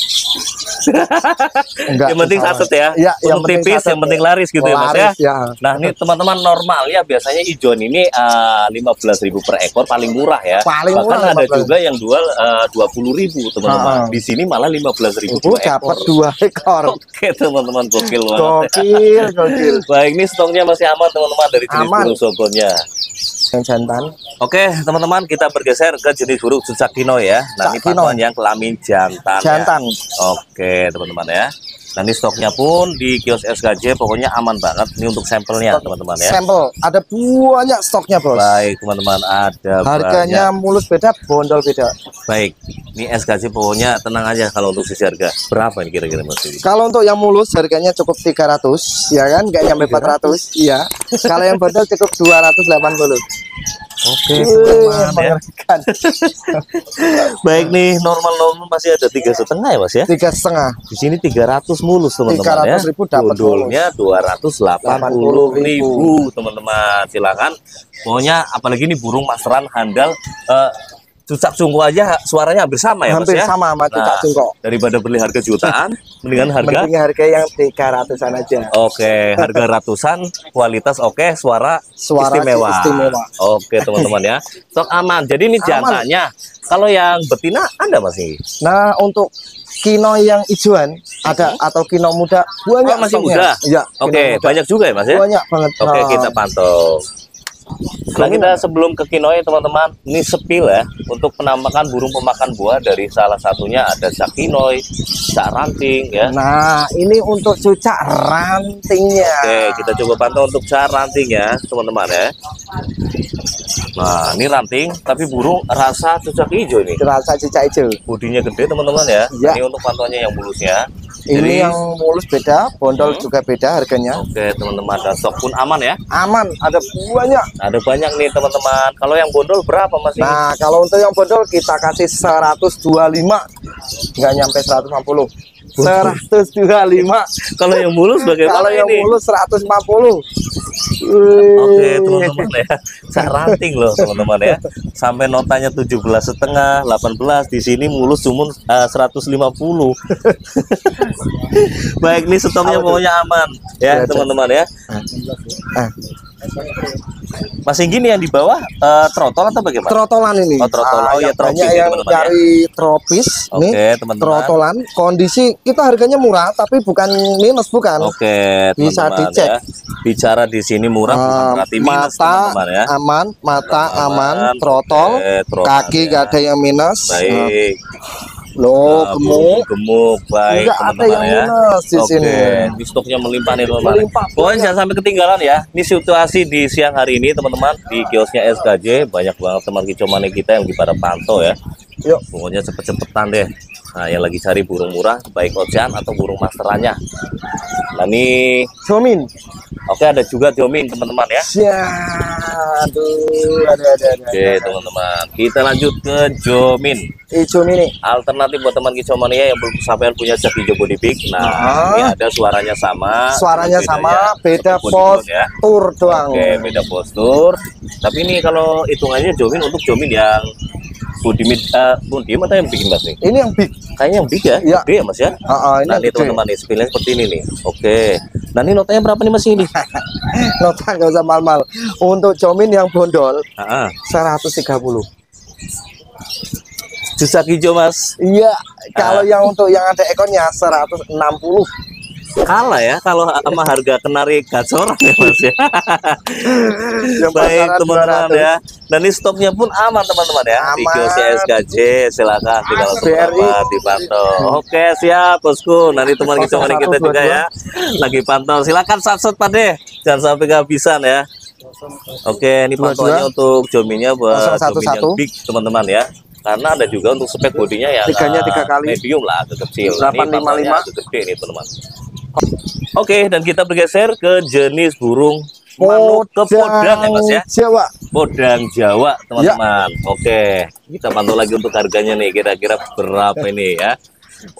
Enggak, yang penting satu ya. Ya yang tipis yang penting laris gitu laris, ya Mas ya. Nah, ini teman-teman normal ya biasanya ijon ini uh, lima belas ribu per ekor paling murah ya. Paling bahkan murah, ada lima belas juga yang jual uh, dua puluh ribu teman-teman. Nah. Di sini malah lima belas ribu per ekor. Dapat dua ekor. Oke, teman-teman gokil banget. Gokil, gokil. Baik, ini stoknya masih aman teman-teman dari jenis burung sogonnya. Jantan. Oke teman-teman, kita bergeser ke jenis burung cucak ijo ya. Nah ini pamuan yang kelamin jantan. Jantan. Ya. Oke teman-teman ya. Nah ini stoknya pun di kios S K J pokoknya aman banget. Ini untuk sampelnya teman-teman ya. Sampel ada banyak stoknya bos. Baik teman-teman, ada. Harganya banyak. Mulus beda, bondol beda. Baik. Ini S K J pokoknya tenang aja kalau untuk sisi harga. Berapa ini kira-kira Mas? Kalau untuk yang mulus harganya cukup tiga ratus ya kan? Gak nyampe empat ratus. Iya. Kalau yang bondol cukup dua ratus delapan puluh. Oke, okay, ya. Baik nih, normal-normal masih ada tiga setengah ya Mas ya? Tiga setengah. Di sini tiga ratus mulus teman-teman ya. tiga ratus ribu dapat dodolnya dua ratus delapan puluh ribu teman-teman. Silakan. Pokoknya apalagi ini burung masteran handal. Uh, Cucak cungko aja suaranya hampir sama ya hampir Mas ya? Hampir sama sama cucak nah, cungko. Daripada beli harga jutaan, mendingan harga mendingan harga yang tiga ratusan aja. Oke, okay, harga ratusan, kualitas oke, okay, suara, suara istimewa. istimewa. Oke, okay, teman-teman ya. Stok aman. Jadi ini jantannya. Kalau yang betina ada Mas Iki? Nah, untuk kino yang ijuan ada atau kino muda, banyak oh, masih muda. Ya, oke, okay, banyak juga ya Mas ya? Banyak banget. Oke, okay, kita pantau. Nah kita sebelum ke kinoe teman-teman, ini sepil ya untuk penampakan burung pemakan buah. Dari salah satunya ada cak kinoe, cak ranting ya. Nah ini untuk cucak rantingnya. Oke kita coba pantau untuk cak ranting ya teman-teman ya. Nah ini ranting tapi burung rasa cucak ijo nih. Rasa cucak ijo. Bodinya gede teman-teman ya. Ya. Ini untuk pantauannya yang mulusnya. Ini jadi, yang mulus beda, bondol hmm. juga beda harganya. Oke teman-teman, dan stok pun aman ya. Aman, ada banyak. Ada banyak nih teman-teman. Kalau yang bondol berapa Mas? Nah ini? Kalau untuk yang bondol kita kasih seratus dua puluh lima, nggak nyampe seratus lima puluh. seratus dua puluh lima. Kalau yang mulus bagaimana? Kalau yang ini? Mulus seratus lima puluh. Oke teman-teman ya, saya ranting loh teman-teman ya. Sampai notanya tujuh belas setengah, delapan belas. Di sini mulus cuma uh, seratus lima puluh. Baik nih stoknya pokoknya aman ya teman-teman ya. Ah. Mas Singgih yang di bawah uh, trotol atau bagaimana? Trotolan ini. Oh, trotolan. Oh, ah, ya, tropis ya, teman-teman. Dari tropis okay, nih. Teman-teman. Trotolan. Kondisi kita harganya murah tapi bukan minus bukan. Oke, okay, bisa dicek. Ya. bicara di sini murah, uh, bukan berarti minus, mata teman -teman, ya. Aman, mata aman, aman trotol, eh, trotol, kaki ya. Gak ada yang minus. Baik. Uh. Loh, nah, gemuk, gemuk, baik, teman-teman ya. Di Oke. sini. Di stoknya melimpah nih, teman-teman. Pokoknya jangan sampai ketinggalan ya. Ini situasi di siang hari ini, teman-teman, di kiosnya S K J banyak banget teman Kicaumania kita yang lagi pada pantau ya. Yuk, pokoknya cepet-cepetan deh. Nah, yang lagi cari burung murah, baik ocean atau burung masterannya. Nah, ini Jomin. Oke, ada juga Jomin, teman-teman ya. Ya, aduh, ada, ada, ada. Oke, teman-teman. Kita lanjut ke Jomin. Ijo mini alternatif buat teman Kicaumania yang belum sampai punya C A K IJO body pick. Nah, nah, ini ada suaranya sama. Suaranya sama, beda postur doang. Oke, beda postur. Tapi ini kalau hitungannya Jomin untuk Jomin yang body mid uh, body atau yang bikin Mas nih? Ini yang big. Kayaknya yang big ya? Iya, ya, Mas ya. Uh, uh, ini nah, ini teman-teman nih seperti ini nih. Oke. Nah, ini notanya berapa nih Mas ini? Nota enggak usah mal-mal. Untuk Jomin yang bondol, heeh, seratus tiga puluh. Cucak ijo Mas. Iya, kalau ah. yang untuk yang ada ekornya seratus enam puluh. Kalah ya kalau sama harga kenari kacoran ya Mas ya. Baik teman-teman ya. Dan ini stoknya pun aman teman-teman ya. Di kios S K J silakan tinggal teman-teman dipantau. Oke, siap Bosku. Nanti teman Kicaumania kita juga ya lagi pantau. Silakan subsot Pade. Jangan sampai kehabisan ya. Oke, ini pantauannya untuk jominya buat jominya big teman-teman ya. Karena ada juga untuk spek bodinya ya tiganya tiga kali medium lah ke kecil delapan lima lima ke gede ini teman-teman. Oke, dan kita bergeser ke jenis burung manuk ke podang ya Mas ya, Jawa. Podang Jawa teman-teman ya. Oke, kita pantau lagi untuk harganya nih kira-kira berapa ini ya.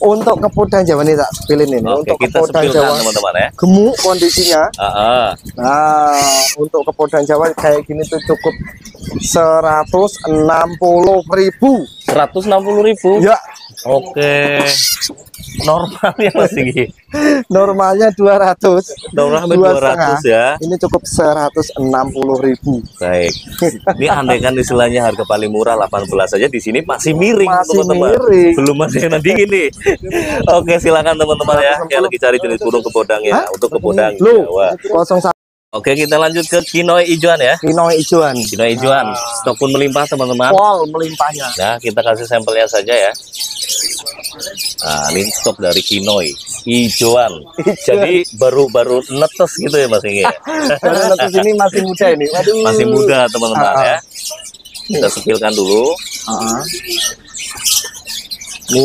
Untuk ke podang Jawa nih tak sepilin ini. Oke, untuk kita sepilin teman-teman ya. Gemuk kondisinya. Uh -uh. Nah, untuk ke podang Jawa kayak gini tuh cukup seratus enam puluh ribu. seratus enam puluh ribu. Ya. Oke. Normalnya masih normalnya dua ratus. Normalnya dua ratus ya. Ini cukup seratus enam puluh ribu. Baik. Ini andai kan istilahnya harga paling murah delapan belas aja di sini masih miring teman-teman. Belum ada yang nanti gini. Oke, silakan teman-teman ya. Yang lagi cari jenis burung kepodang ya. Hah? Untuk kepodang Jawa. Oke, kita lanjut ke kinoi ijoan ya. Kinoi ijoan. Kinoi ijoan. Nah. Stok pun melimpah teman-teman. Wow, melimpahnya. Nah, kita kasih sampelnya saja ya. Nah, ini stok dari kinoi ijoan. Jadi baru-baru netes gitu ya Mas Singgih. Baru netes ini masih muda ini. Waduh. Masih muda teman-teman uh -huh. ya. Kita sepilkan dulu. Uh -huh. Ini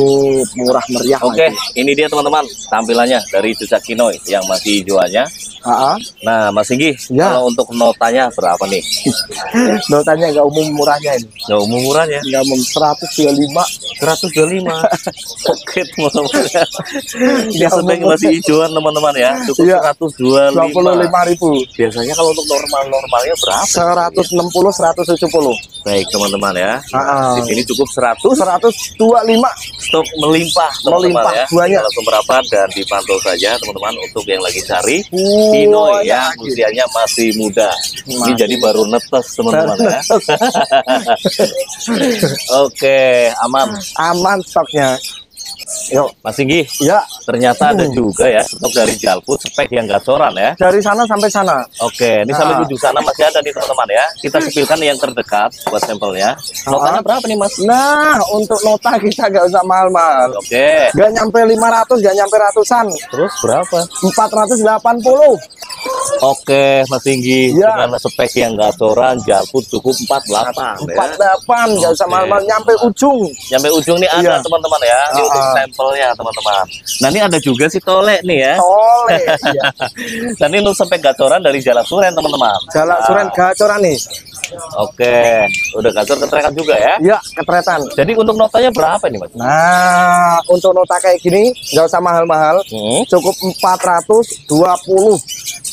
murah meriah. Oke, ini dia teman-teman tampilannya dari cucak kinoi yang masih hijauannya. Uh-huh. Nah, Mas Singgih, ya. Kalau untuk notanya berapa nih? Notanya nggak umum murahnya ini. Nggak umum murahnya? Nggak umum seratus dua puluh lima. seratus dua puluh lima. Oke, teman-teman. Ini sebenarnya masih hijauan teman-teman ya. Cukup ya. seratus dua puluh lima ribu. Biasanya kalau untuk normal-normalnya berapa? seratus enam puluh, seratus tujuh puluh. Baik teman-teman ya. Uh-huh. Di sini cukup seratus, seratus dua puluh lima. Stok melimpah teman-teman ya. Banyak. Langsung berapa dan dipantau saja teman-teman untuk yang lagi cari kinoi ya, usianya masih muda. Masih. Ini jadi baru netes teman-teman ya. Oke, aman. Aman stoknya. Yo, Mas Singgih. Ya, ternyata ada juga ya stok dari Jalput spek yang gacoran ya. Dari sana sampai sana. Oke, ini nah. sampai tujuh sana masih ada nih teman-teman ya. Kita sepilkan yang terdekat buat sampelnya. Notanya ah. berapa nih Mas? Nah, untuk nota kita nggak usah mahal-mahal. Oke. Nggak nyampe lima ratus, nggak nyampe ratusan. Terus berapa? empat ratus delapan puluh. Oke, Mas Singgih. Ya. Dengan spek yang gacoran Jalput cukup empat puluh delapan. empat puluh delapan, nggak usah mahal-mahal. Nyampe ujung. Nyampe ujung nih ada teman-teman ya. Ini ya. Untuk sampelnya teman-teman. Nah, ini ada juga si tole nih ya. Tole. Iya. Dan ini lu sampai gacoran dari Jalak Suren teman-teman. Jalak nah. Suren gacoran nih. Oke, udah gacor ketretan juga ya? Iya, ketretan. Jadi untuk notanya berapa nih Mas? Nah, untuk nota kayak gini nggak usah mahal-mahal, hmm? Cukup empat ratus dua puluh.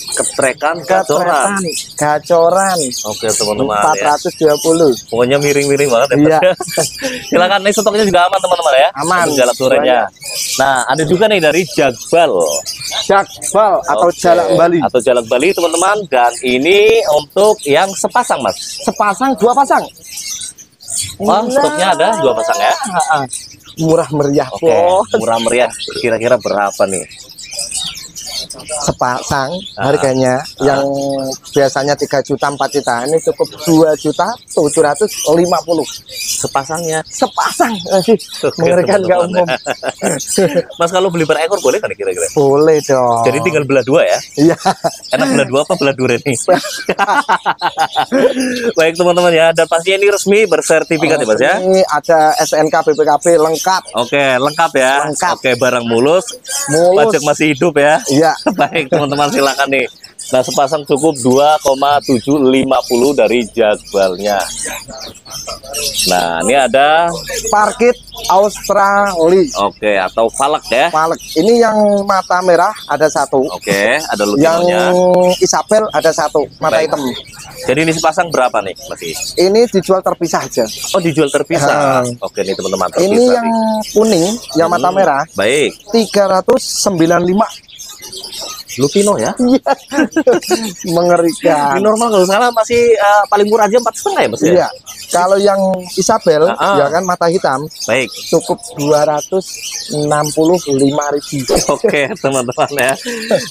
Ketrekan, gacoran. Gacoran. Oke teman-teman. empat ratus dua puluh. Ya. Pokoknya miring-miring banget ya. Iya. Silakan, nih stoknya juga aman teman-teman ya. Aman. Jalak Surennya. Nah, ada juga nih dari Jagbal. Jagbal atau Oke. Jalak Bali. Atau Jalak Bali teman-teman. Dan ini untuk yang sepasang Mas. Sepasang, dua pasang. Wah, stoknya ada dua pasang ya. Murah meriah. Oke, murah meriah. Kira-kira berapa nih? sepasang harganya uh, uh. yang biasanya tiga juta empat juta ini cukup dua juta tujuh ratus lima puluh sepasangnya. Sepasang sih mengerikan, nggak umum. Mas, kalau beli per ekor boleh kan kira-kira? Boleh dong. Jadi tinggal belah dua ya? Iya. Enak belah dua apa belah durian nih? Baik teman-teman ya, dan pastinya ini resmi bersertifikat uh, ya Mas ya? Ini ada S N K B P K B lengkap. Oke, lengkap ya. Lengkap. Oke, barang mulus, mulus. Pajak masih hidup ya. Iya. Baik teman-teman, silakan nih. Nah, sepasang cukup dua koma tujuh lima nol dari jadwalnya. Nah, ini ada parkit Australia. Oke, atau falak ya. Falak. Ini yang mata merah ada satu. Oke, ada lutinonya. Yang Isabel ada satu, mata Baik. hitam. Jadi ini sepasang berapa nih, Mas? Ini dijual terpisah aja. Oh, dijual terpisah. Hmm. Oke, nih teman-teman. Ini yang nih. kuning, yang hmm. mata merah. Baik. tiga ratus sembilan puluh lima. Lupino ya, iya. Mengerikan. Di normal kalau salah masih uh, paling murah aja empat setengah ya Mas ya. Iya. Kalau yang Isabel, uh -uh. ya kan mata hitam, baik, cukup dua ratus enam puluh lima ribu. Oke teman-teman ya,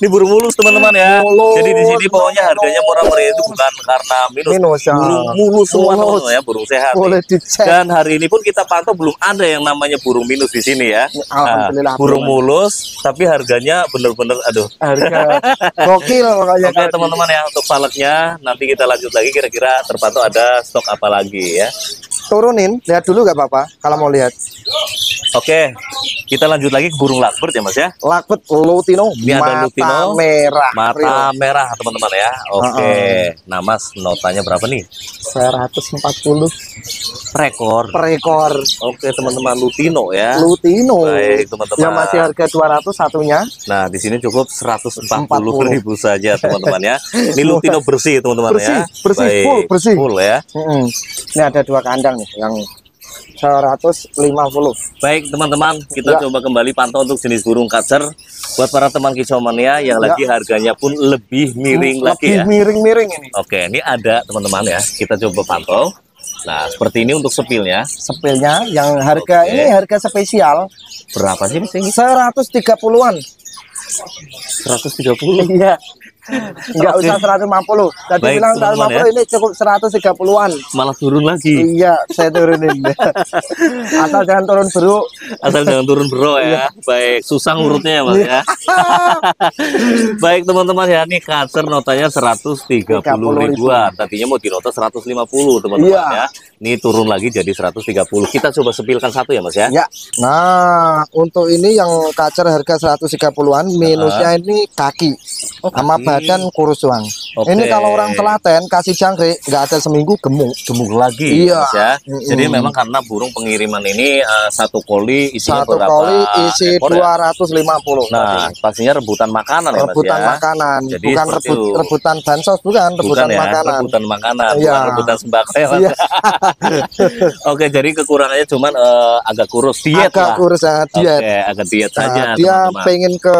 ini burung mulus teman-teman ya. Mulus, jadi di sini pokoknya harganya murah-murah itu bukan karena minus, minus ya. burung mulus semua teman-teman ya, burung sehat. Boleh dicek. Dan hari ini pun kita pantau belum ada yang namanya burung minus di sini ya. Alhamdulillah. Nah, burung mulus, tapi harganya bener-bener aduh. Gokil makanya. Oke teman-teman ya, untuk paleknya nanti kita lanjut lagi, kira-kira terpantau ada stok apa lagi ya. Turunin, lihat dulu gak apa-apa kalau mau lihat. Oke, kita lanjut lagi ke burung lakbird ya Mas ya. Lakbird lutino, mata lutino, merah. Mata merah teman-teman ya. Oke. Uh-uh. Nah Mas, notanya berapa nih? seratus empat puluh rekor. Rekor. Oke teman-teman, lutino ya. Lutino. Baik teman-teman. Yang masih harga dua ratus satunya. Nah, di sini cukup seratus empat puluh ribu saja teman-teman ya. Ini lutino bersih teman-teman ya. Bersih, Baik. full, bersih. Full ya. Mm-hmm. Ini ada dua kandang yang seratus lima puluh. Baik teman-teman, kita ya. coba kembali pantau untuk jenis burung kacer buat para teman Kicaumania yang ya. lagi harganya pun lebih miring lebih lagi ya. miring-miring ini. Oke, ini ada teman-teman ya, kita coba pantau. Nah, seperti ini untuk sepilnya. Sepilnya yang harga Oke. ini harga spesial. Berapa sih? seratus tiga puluhan. seratus tiga puluh. Iya. Enggak usah seratus lima puluh. Tadi Baik, bilang seratus lima puluh ya? Ini cukup seratus tiga puluhan. Malah turun lagi. Iya, saya turunin. Asal jangan turun bro. Asal jangan turun bro ya. Baik, susah ngurutnya ya Mas ya. Baik teman-teman ya, ini kacer notanya seratus tiga puluh ribuan. Tadinya mau di nota seratus lima puluh teman-teman ya. ya. Ini turun lagi jadi seratus tiga puluh. Kita coba sepilkan satu ya Mas ya. Ya. Nah, untuk ini yang kacer harga seratus tiga puluhan, minusnya ini kaki. Oh, sama kaki. Badan kurus doang. Okay. Ini kalau orang telaten kasih jangkrik nggak ada seminggu gemuk, gemuk lagi. Iya. Mas ya. Mm-hmm. Jadi memang karena burung pengiriman ini uh, satu koli isinya satu berapa? Koli isi dua ratus lima puluh. Ya? Nah, pastinya rebutan makanan ya Mas ya. Rebutan makanan. Jadi bukan rebut, rebutan bansos, bukan rebutan bukan, makanan. Ya, rebutan makanan, ya. bukan rebutan sembako ya Mas. Ya. Oke, jadi kekurangannya cuman uh, agak kurus, diet agak lah. kurus uh, diet. Oke, agak diet nah, saja. Dia teman-teman. pengen ke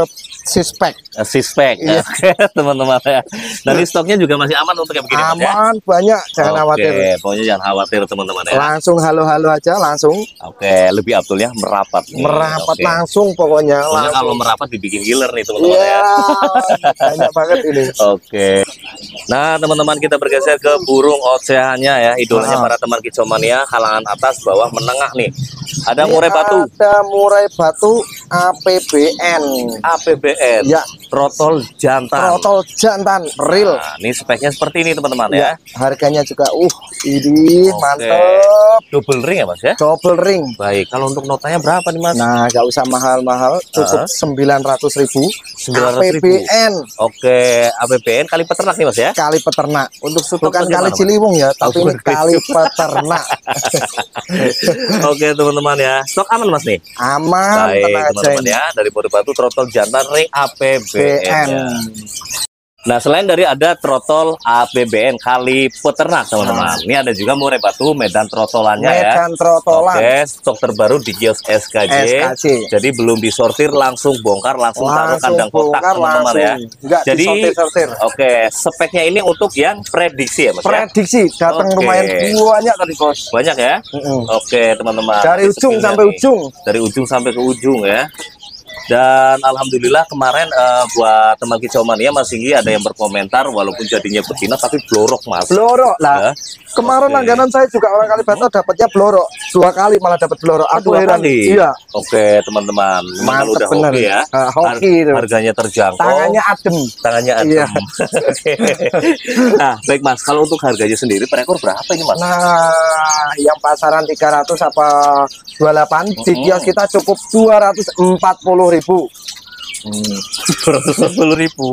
sispek. Sispek. Iya. Oke, teman-teman ya. Dan stoknya juga masih aman untuk kayak begini. Aman, ya? banyak, jangan Oke, khawatir. Pokoknya jangan khawatir teman-teman ya. Langsung halo-halo aja langsung. Oke, lebih abdul ya merapat. Merapat Oke. langsung pokoknya. Langsung. Kalau merapat dibikin giler nih teman-teman yeah, ya. Banyak banget ini. Oke. Nah, teman-teman, kita bergeser ke burung ocehannya ya, idolanya ah. para teman Kicaumania kalangan atas, bawah, menengah nih. Ada ini murai batu. Ada murai batu A P B N. A P B N. Ya. Trotol jantan. Trotol jantan real. Nah, ini speknya seperti ini teman-teman ya. ya. Harganya juga uh ini Oke. mantep. Double ring ya Mas ya? Double ring. Baik, kalau untuk notanya berapa nih Mas? Nah, gak usah mahal-mahal, cukup sembilan ratus ribu. A P B N. Oke, A P B N kali peternak nih Mas ya? Kali peternak. Untuk bukan kali Ciliwung ya, tapi ini kali peternak. Oke teman-teman ya, stok aman Mas nih? Aman. Baik teman-teman ya, dari murai batu trotol jantan ring A P B N. Nah, selain dari ada trotol A P B N kali peternak teman-teman, nah. ini ada juga murai batu Medan trotolannya ya. Medan trotolan. Oke, stok terbaru di kios S K J. S K J. Jadi belum disortir, langsung bongkar, langsung, langsung taruh kandang kotak teman-teman ya. Enggak Jadi, disortir-sortir. Oke, speknya ini untuk yang prediksi ya Mas ya? Prediksi, datang Oke. lumayan banyak tadi Bos. Banyak ya? Mm -hmm. Oke teman-teman. Dari ujung sampai nih. ujung. Dari ujung sampai ke ujung ya. Dan alhamdulillah kemarin uh, buat teman Kicaumania Mas Singgih ada yang berkomentar walaupun jadinya betina tapi blorok Mas. Blorok lah. Ya? Kemarin okay. langganan saya juga orang Kalimantan dapatnya blorok. Dua kali malah dapat blorok. Aku dua heran. Kali. Iya. Oke, okay, teman-teman. Memang udah bener. Hoki ya. Uh, hoki Har itu. Harganya terjangkau. Tangannya adem. Tangannya adem. Iya. Nah, baik Mas, kalau untuk harganya sendiri per ekor berapa ini Mas? Nah, yang pasaran tiga ratus apa dua puluh delapan, di kios kita cukup dua ratus empat puluh ribu. Hmm, dua ratus empat puluh ribu.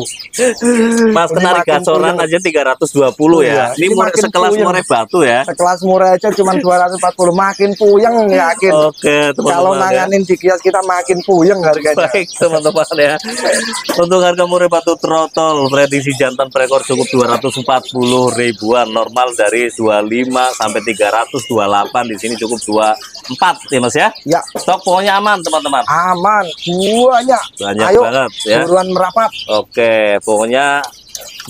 Mas, Kenari gacoran aja tiga ratus dua puluh ya. Ini, ini sekelas murai batu ya. Sekelas murai aja cuma dua ratus empat puluh, makin puyeng yakin. Oke, teman-teman. Kalau nanganin ya. Di kios kita makin puyeng harganya. Baik, teman-teman ya. Untuk harga murai batu trotol prediksi jantan perekor cukup dua ratus empat puluh ribuan, normal dari dua puluh lima sampai tiga ratus dua puluh delapan, di sini cukup dua puluh empat ya Mas ya. Ya. Stok pokoknya aman, teman-teman. Aman, banyak. Banyak. Ayo, banget ya. Buruan merapat. Oke, pokoknya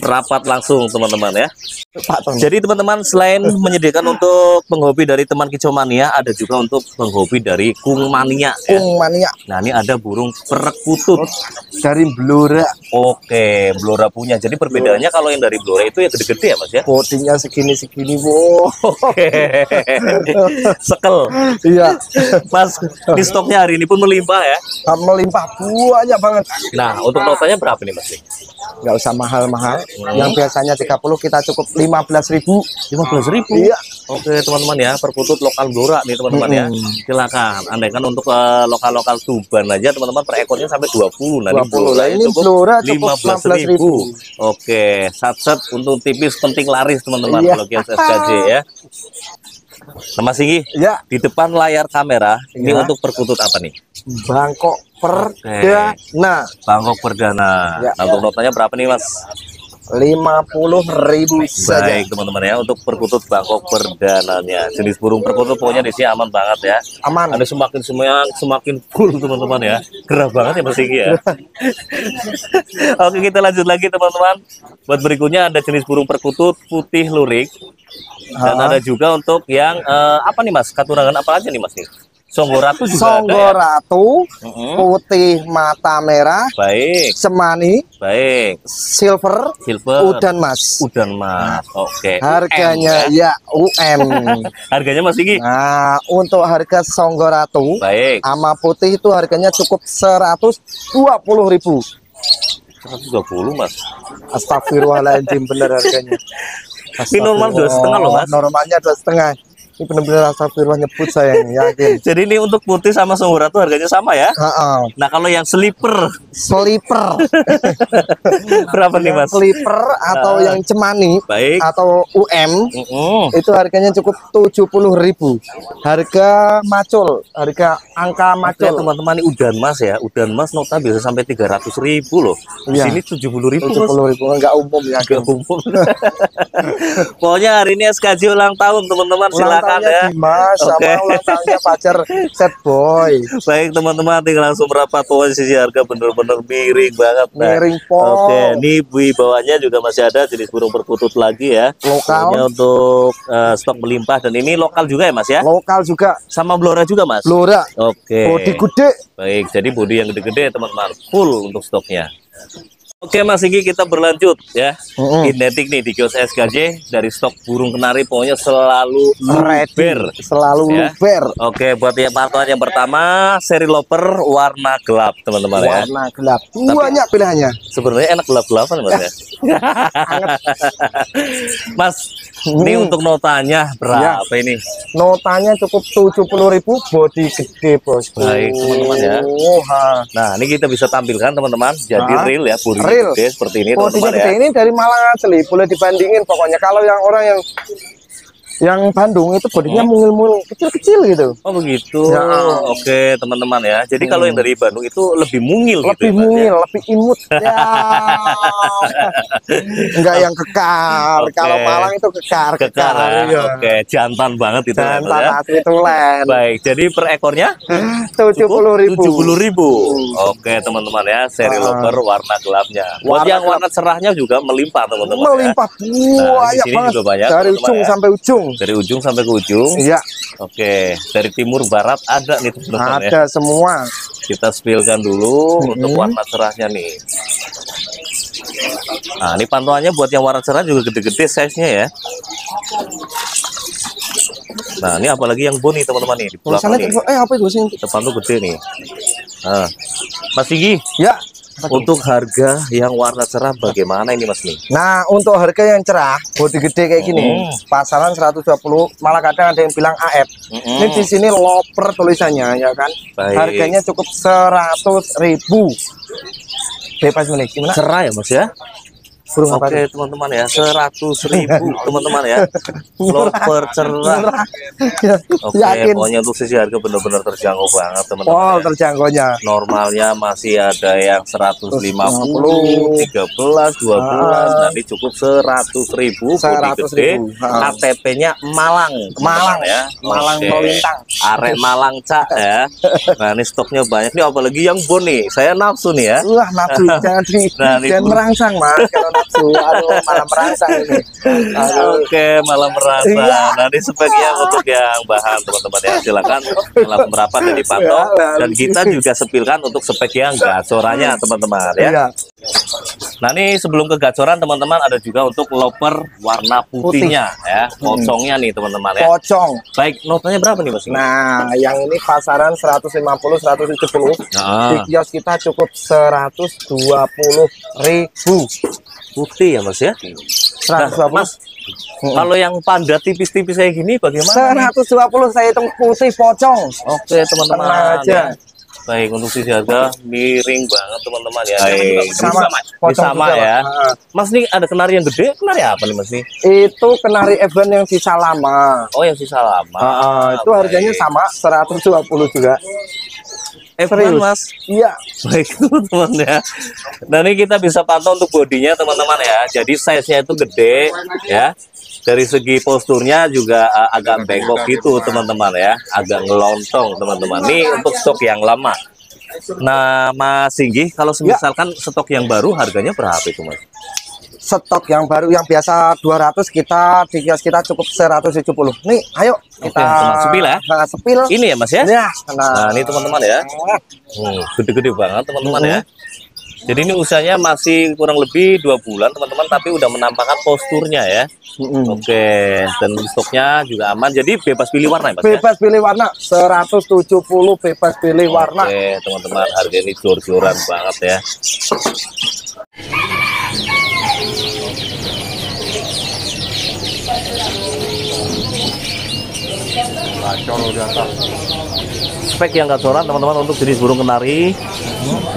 merapat langsung teman-teman ya. Jadi teman-teman, selain menyediakan untuk penghobi dari teman Kicaumania, ada juga untuk penghobi dari Kicaumania. Kicaumania. Ya. Nah, ini ada burung perkutut dari Blora. Oke, Blora punya. Jadi perbedaannya kalau yang dari Blora itu ya gede-gede ya Mas ya. Bodinya segini-segini. Wow. Oke. Sekel. Iya. Mas, di stoknya hari ini pun melimpah ya. Melimpah banyak banget. Nah, untuk notanya berapa nih Mas? Nggak usah mahal-mahal. Hmm. Yang biasanya tiga puluh kita cukup lima belas ribu. lima belas ribu. Iya. Oke, teman-teman ya, perkutut lokal Blora nih teman-teman hmm. ya. Silakan. Andaikan untuk lokal-lokal uh, Tuban aja teman-teman per ekornya sampai dua puluh. Nah, dua puluh. Di Blora ini cukup, Blora cukup lima belas ribu. Oke, satset untuk tipis penting laris teman-teman iya. Kalau kios S K J ya. Nah, Mas Iki, ya. Di depan layar kamera ya. Ini untuk perkutut apa nih? Bangkok Perdana. Oke. Bangkok Perdana. Ya, nah, untuk ya. Notanya berapa nih Mas? lima puluh ribu saja. Baik teman-teman ya, untuk perkutut Bangkok Perdananya. Jenis burung perkutut pokoknya di sini aman banget ya. Aman. Ada semakin semuanya semakin full teman-teman ya. Gerah banget ya Mas Iki ya. Oke, kita lanjut lagi teman-teman. Buat berikutnya ada jenis burung perkutut putih lurik. Dan ha. Ada juga untuk yang eh, apa nih Mas? Katurangan apa aja nih Mas nih? Songgoratu juga Songgoratu, ada ya? Mm-hmm. Putih mata merah, baik. Semani, baik. Silver, silver, udan mas, udan mas. Oke. Okay. Harganya U M, ya U M. Harganya Mas Iki. Nah, untuk harga Songgoratu, baik. Sama putih itu harganya cukup seratus dua puluh ribu. seratus dua puluh Mas. Astagfirullahaladzim, bener harganya. Ini normal dua setengah loh Mas. Normalnya dua setengah. Ini benar-benar astagfirullah nyebut saya ini, yakin. Jadi ini untuk putih sama Songgoratu harganya sama ya? Uh-uh. Nah, kalau yang sleeper, sleeper. Berapa nih Mas? Sleeper atau uh, yang cemani, baik. Atau U M, uh-uh. Itu harganya cukup tujuh puluh ribu. Harga macul, harga angka macul. Oke, teman-teman, ini udan Mas ya. Udan Mas nota biasa sampai tiga ratus ribu loh. Di ya. Sini tujuh puluh ribu. tujuh puluh ribu enggak umum ya, enggak umum. Pokoknya hari ini S K J ulang tahun, teman-teman. Silakan. Ya. Dimas, okay. Sama ulang tahunnya pacar set boy. Baik teman-teman, tinggal langsung merapat. Pokoknya sisi harga bener-bener miring banget. Nah. Miring pol. Oke, okay. Ini bawahnya juga masih ada jenis burung perkutut lagi ya. Lokal. Ini untuk uh, stok melimpah, dan ini lokal juga ya Mas ya. Lokal juga. Sama Blora juga Mas. Blora. Oke. Okay. Bodi gede. Baik, jadi bodi yang gede-gede teman-teman. Full untuk stoknya. Oke Mas Iki, kita berlanjut ya. Mm-hmm. Identik nih di kios S K J dari stok burung kenari pokoknya selalu luber, selalu ya. Luber. Oke, buat yang pantauan yang pertama seri loper warna gelap teman-teman ya. Warna gelap. Tapi, banyak pilihannya. Sebenarnya enak gelap-gelapan Mas ya. Mas, hmm. ini untuk notanya berapa ya. Ini? Notanya cukup tujuh puluh ribu, bodi gede Bos. Baik teman-teman ya. Nah, ini kita bisa tampilkan teman-teman jadi nah. real ya burung. Real. Gede, seperti ini teman-teman ya. Ini dari Malang asli, boleh dibandingin pokoknya. Kalau yang orang yang yang Bandung itu bodinya hmm. mungil-mungil kecil-kecil gitu. Oh begitu. Ya. Oke teman-teman ya. Jadi hmm. kalau yang dari Bandung itu lebih mungil. Lebih gitu, mungil, ya? Lebih imut. Ya. Enggak yang kekar. Okay. Kalau Malang itu kekar. Kekar. kekar ya. Oke, jantan banget itu. Jantan ya. Asli tulen. Baik. Jadi per ekornya tujuh puluh ribu. tujuh puluh ribu. Oke teman-teman ya. Seri uh. loper warna gelapnya. Buat warna yang warna gelap. Cerahnya juga melimpah teman-teman. Melimpah. Wah, ya. Nah, banyak, banyak. Dari teman -teman, ujung ya. Sampai ujung. Dari ujung sampai ke ujung. Iya. Oke, dari timur barat ada nih teman-teman. Ada ya. Semua. Kita spillkan dulu hmm. untuk warna cerahnya nih. Nah, ini pantauannya buat yang warna cerah juga gede-gede size-nya ya. Nah, ini apalagi yang boni teman-teman nih. Kalau salah, eh apa itu sih? Depan tuh gede nih. Nah, Mas Singgih, ya. Untuk harga yang warna cerah bagaimana ini Mas nih? Nah, untuk harga yang cerah, bodi gede kayak gini, mm. pasaran seratus dua puluh, malah kadang ada yang bilang A F. Mm -hmm. Ini di sini loper tulisannya ya kan. Baik. Harganya cukup seratus ribu. Bebas milik. Gimana? Cerah ya Mas ya? Burung oke okay, teman-teman ya, seratus ribu teman-teman ya, loper cerah. Oke, okay, pokoknya untuk sisi harga benar-benar terjangkau banget teman-teman. Oh, terjangkaunya. Normalnya masih ada yang seratus lima puluh, tiga belas, dua belas, nanti cukup seratus ribu. Seratus ribu. K T P-nya Malang, Malang ya, Malang Melintang, okay. Arek Malang Cak ya. Nah, ini stoknya banyak nih, apalagi yang bon nih. Saya nafsu nih ya. Wah, nafsu jadi. Nah, dan merangsang mas. Aduh, malam merasa ini. Aduh. Oke, malam merasa. Nanti sebagian untuk yang bahan teman-teman ya, silakan malam merapat dan dipantau. Dan kita juga sepilkan untuk spek yang gacorannya teman-teman ya. Nah, ini sebelum ke gacoran teman-teman ada juga untuk loper warna putihnya ya, pocongnya nih teman-teman ya. Pocong. Baik, notanya berapa nih Mas? Nah, yang ini pasaran seratus lima puluh, seratus tujuh puluh. Nah. Di kios kita cukup seratus dua puluh ribu. Putih ya Mas ya. Nah, Mas, kalau yang panda tipis-tipis kayak gini bagaimana? seratus dua puluh saya hitung putih pocong. Oke teman-teman aja. Baik, untuk sisi harga miring banget teman-teman ya. Baik. Sama, sama, sama ya. Mas nih ada kenari yang gede, kenari apa nih Mas nih? Itu kenari Evan yang sisa lama. Oh, yang sisa lama. Uh, itu baik. Harganya sama seratus dua puluh juga. Evan Mas, iya. Baik teman-teman ya. Nah, ini kita bisa pantau untuk bodinya teman-teman ya. Jadi size-nya itu gede ya. Dari segi posturnya juga uh, agak bengkok gitu teman-teman ya, agak ngelontong teman-teman. Ini untuk stok yang lama. Nah, Mas Singgih, kalau misalkan ya. Stok yang baru harganya berapa itu Mas? Stok yang baru yang biasa dua ratus, kita di kios kita cukup seratus tujuh puluh. Nih, ayo kita okay, sepil ya. Nah, sepil. Ini ya Mas ya? Ya nah, nah, ini teman-teman ya. Gede-gede hmm, banget teman-teman hmm. ya. Jadi ini usahanya masih kurang lebih dua bulan teman-teman, tapi udah menampakkan posturnya ya. Mm-hmm. Oke, okay. Dan stoknya juga aman. Jadi bebas pilih warna ya, Mas, bebas ya? Pilih warna seratus tujuh puluh, bebas pilih okay, warna. Oke, teman-teman, harga ini jor-joran banget ya. Spek yang gacoran teman-teman untuk jenis burung kenari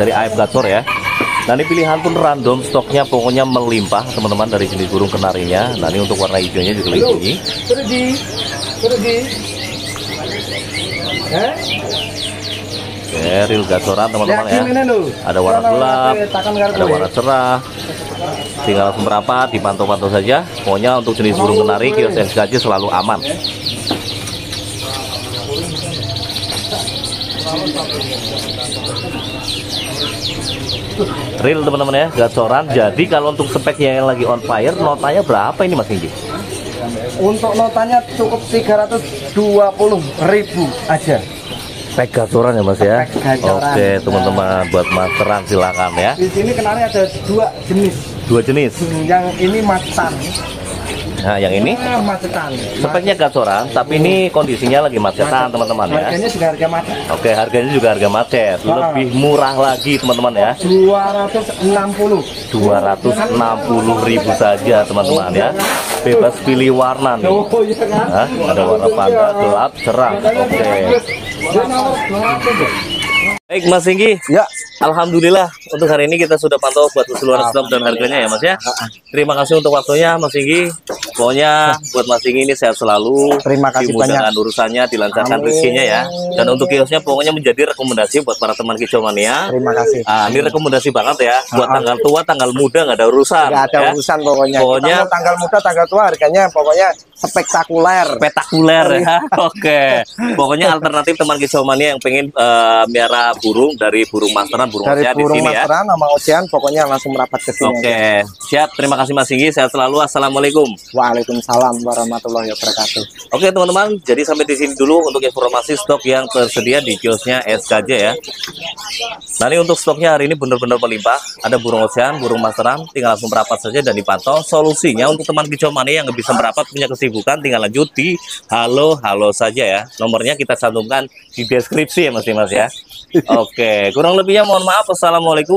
dari A F gacor ya. Nah, ini pilihan pun random, stoknya pokoknya melimpah teman-teman dari jenis burung kenarinya. Nah, ini untuk warna hijaunya juga lebih tinggi. Oke, real gacoran teman-teman ya. Ada warna gelap, ada warna cerah. Tinggal langsung merapat, dipantau-pantau saja. Pokoknya untuk jenis burung kenari, kios S K J selalu aman. Real teman-teman ya, gacoran. Jadi kalau untuk spek yang lagi on fire, notanya berapa ini Mas Singgih? Untuk notanya cukup tiga ratus dua puluh ribu aja. Spek gacoran ya Mas ya. Oke teman-teman, buat masteran silakan ya. Di sini kenari ada dua jenis. Dua jenis. Yang ini masteran. Nah, yang ini ah, macetan. Speknya gacoran, tapi ini kondisinya lagi macetan, teman-teman ya. Harganya juga harga macet. Oke, harganya juga harga macet. Nah. Lebih murah lagi, teman-teman ya. dua ratus enam puluh ribu saja, teman-teman ya. Bebas pilih warna nih. Nah, ada warna panda, gelap, cerah. Oke. Baik, Mas Singgih. Ya. Alhamdulillah untuk hari ini kita sudah pantau buat keseluruhan stok dan harganya ya Mas ya. Terima kasih untuk waktunya Mas Singgih. Pokoknya buat Mas Singgih ini sehat selalu. Terima kasih banyak. Dimudahkan urusannya, dilancarkan rezekinya ya. Dan untuk kiosnya pokoknya menjadi rekomendasi buat para teman Kicaumania. Terima kasih. Ah, ini rekomendasi banget ya. Buat tanggal tua, tanggal muda nggak ada urusan. Nggak ada ya. Urusan pokoknya. Pokoknya kita mau tanggal muda, tanggal tua harganya pokoknya spektakuler. Spektakuler ya. Oke. Okay. Pokoknya alternatif teman Kicaumania yang pengen uh, miara burung dari burung masteran. Burung dari ocean burung di sini masteran ya. Sama ocean pokoknya langsung merapat ke sini. Oke, okay. Siap. Terima kasih Mas Singgih, sehat selalu. Assalamualaikum. Waalaikumsalam warahmatullahi wabarakatuh. Oke, okay, teman-teman, jadi sampai di sini dulu untuk informasi stok yang tersedia di kiosnya S K J ya. Nah ini untuk stoknya hari ini benar-benar melimpah. Ada burung ocean, burung masteran, tinggal langsung merapat saja dan dipantau. Solusinya untuk teman Kicaumania yang nggak bisa merapat, punya kesibukan, tinggal lanjut di halo-halo saja ya. Nomornya kita cantumkan di deskripsi ya Mas Dimas ya. Oke, kurang lebihnya mohon maaf. Wassalamualaikum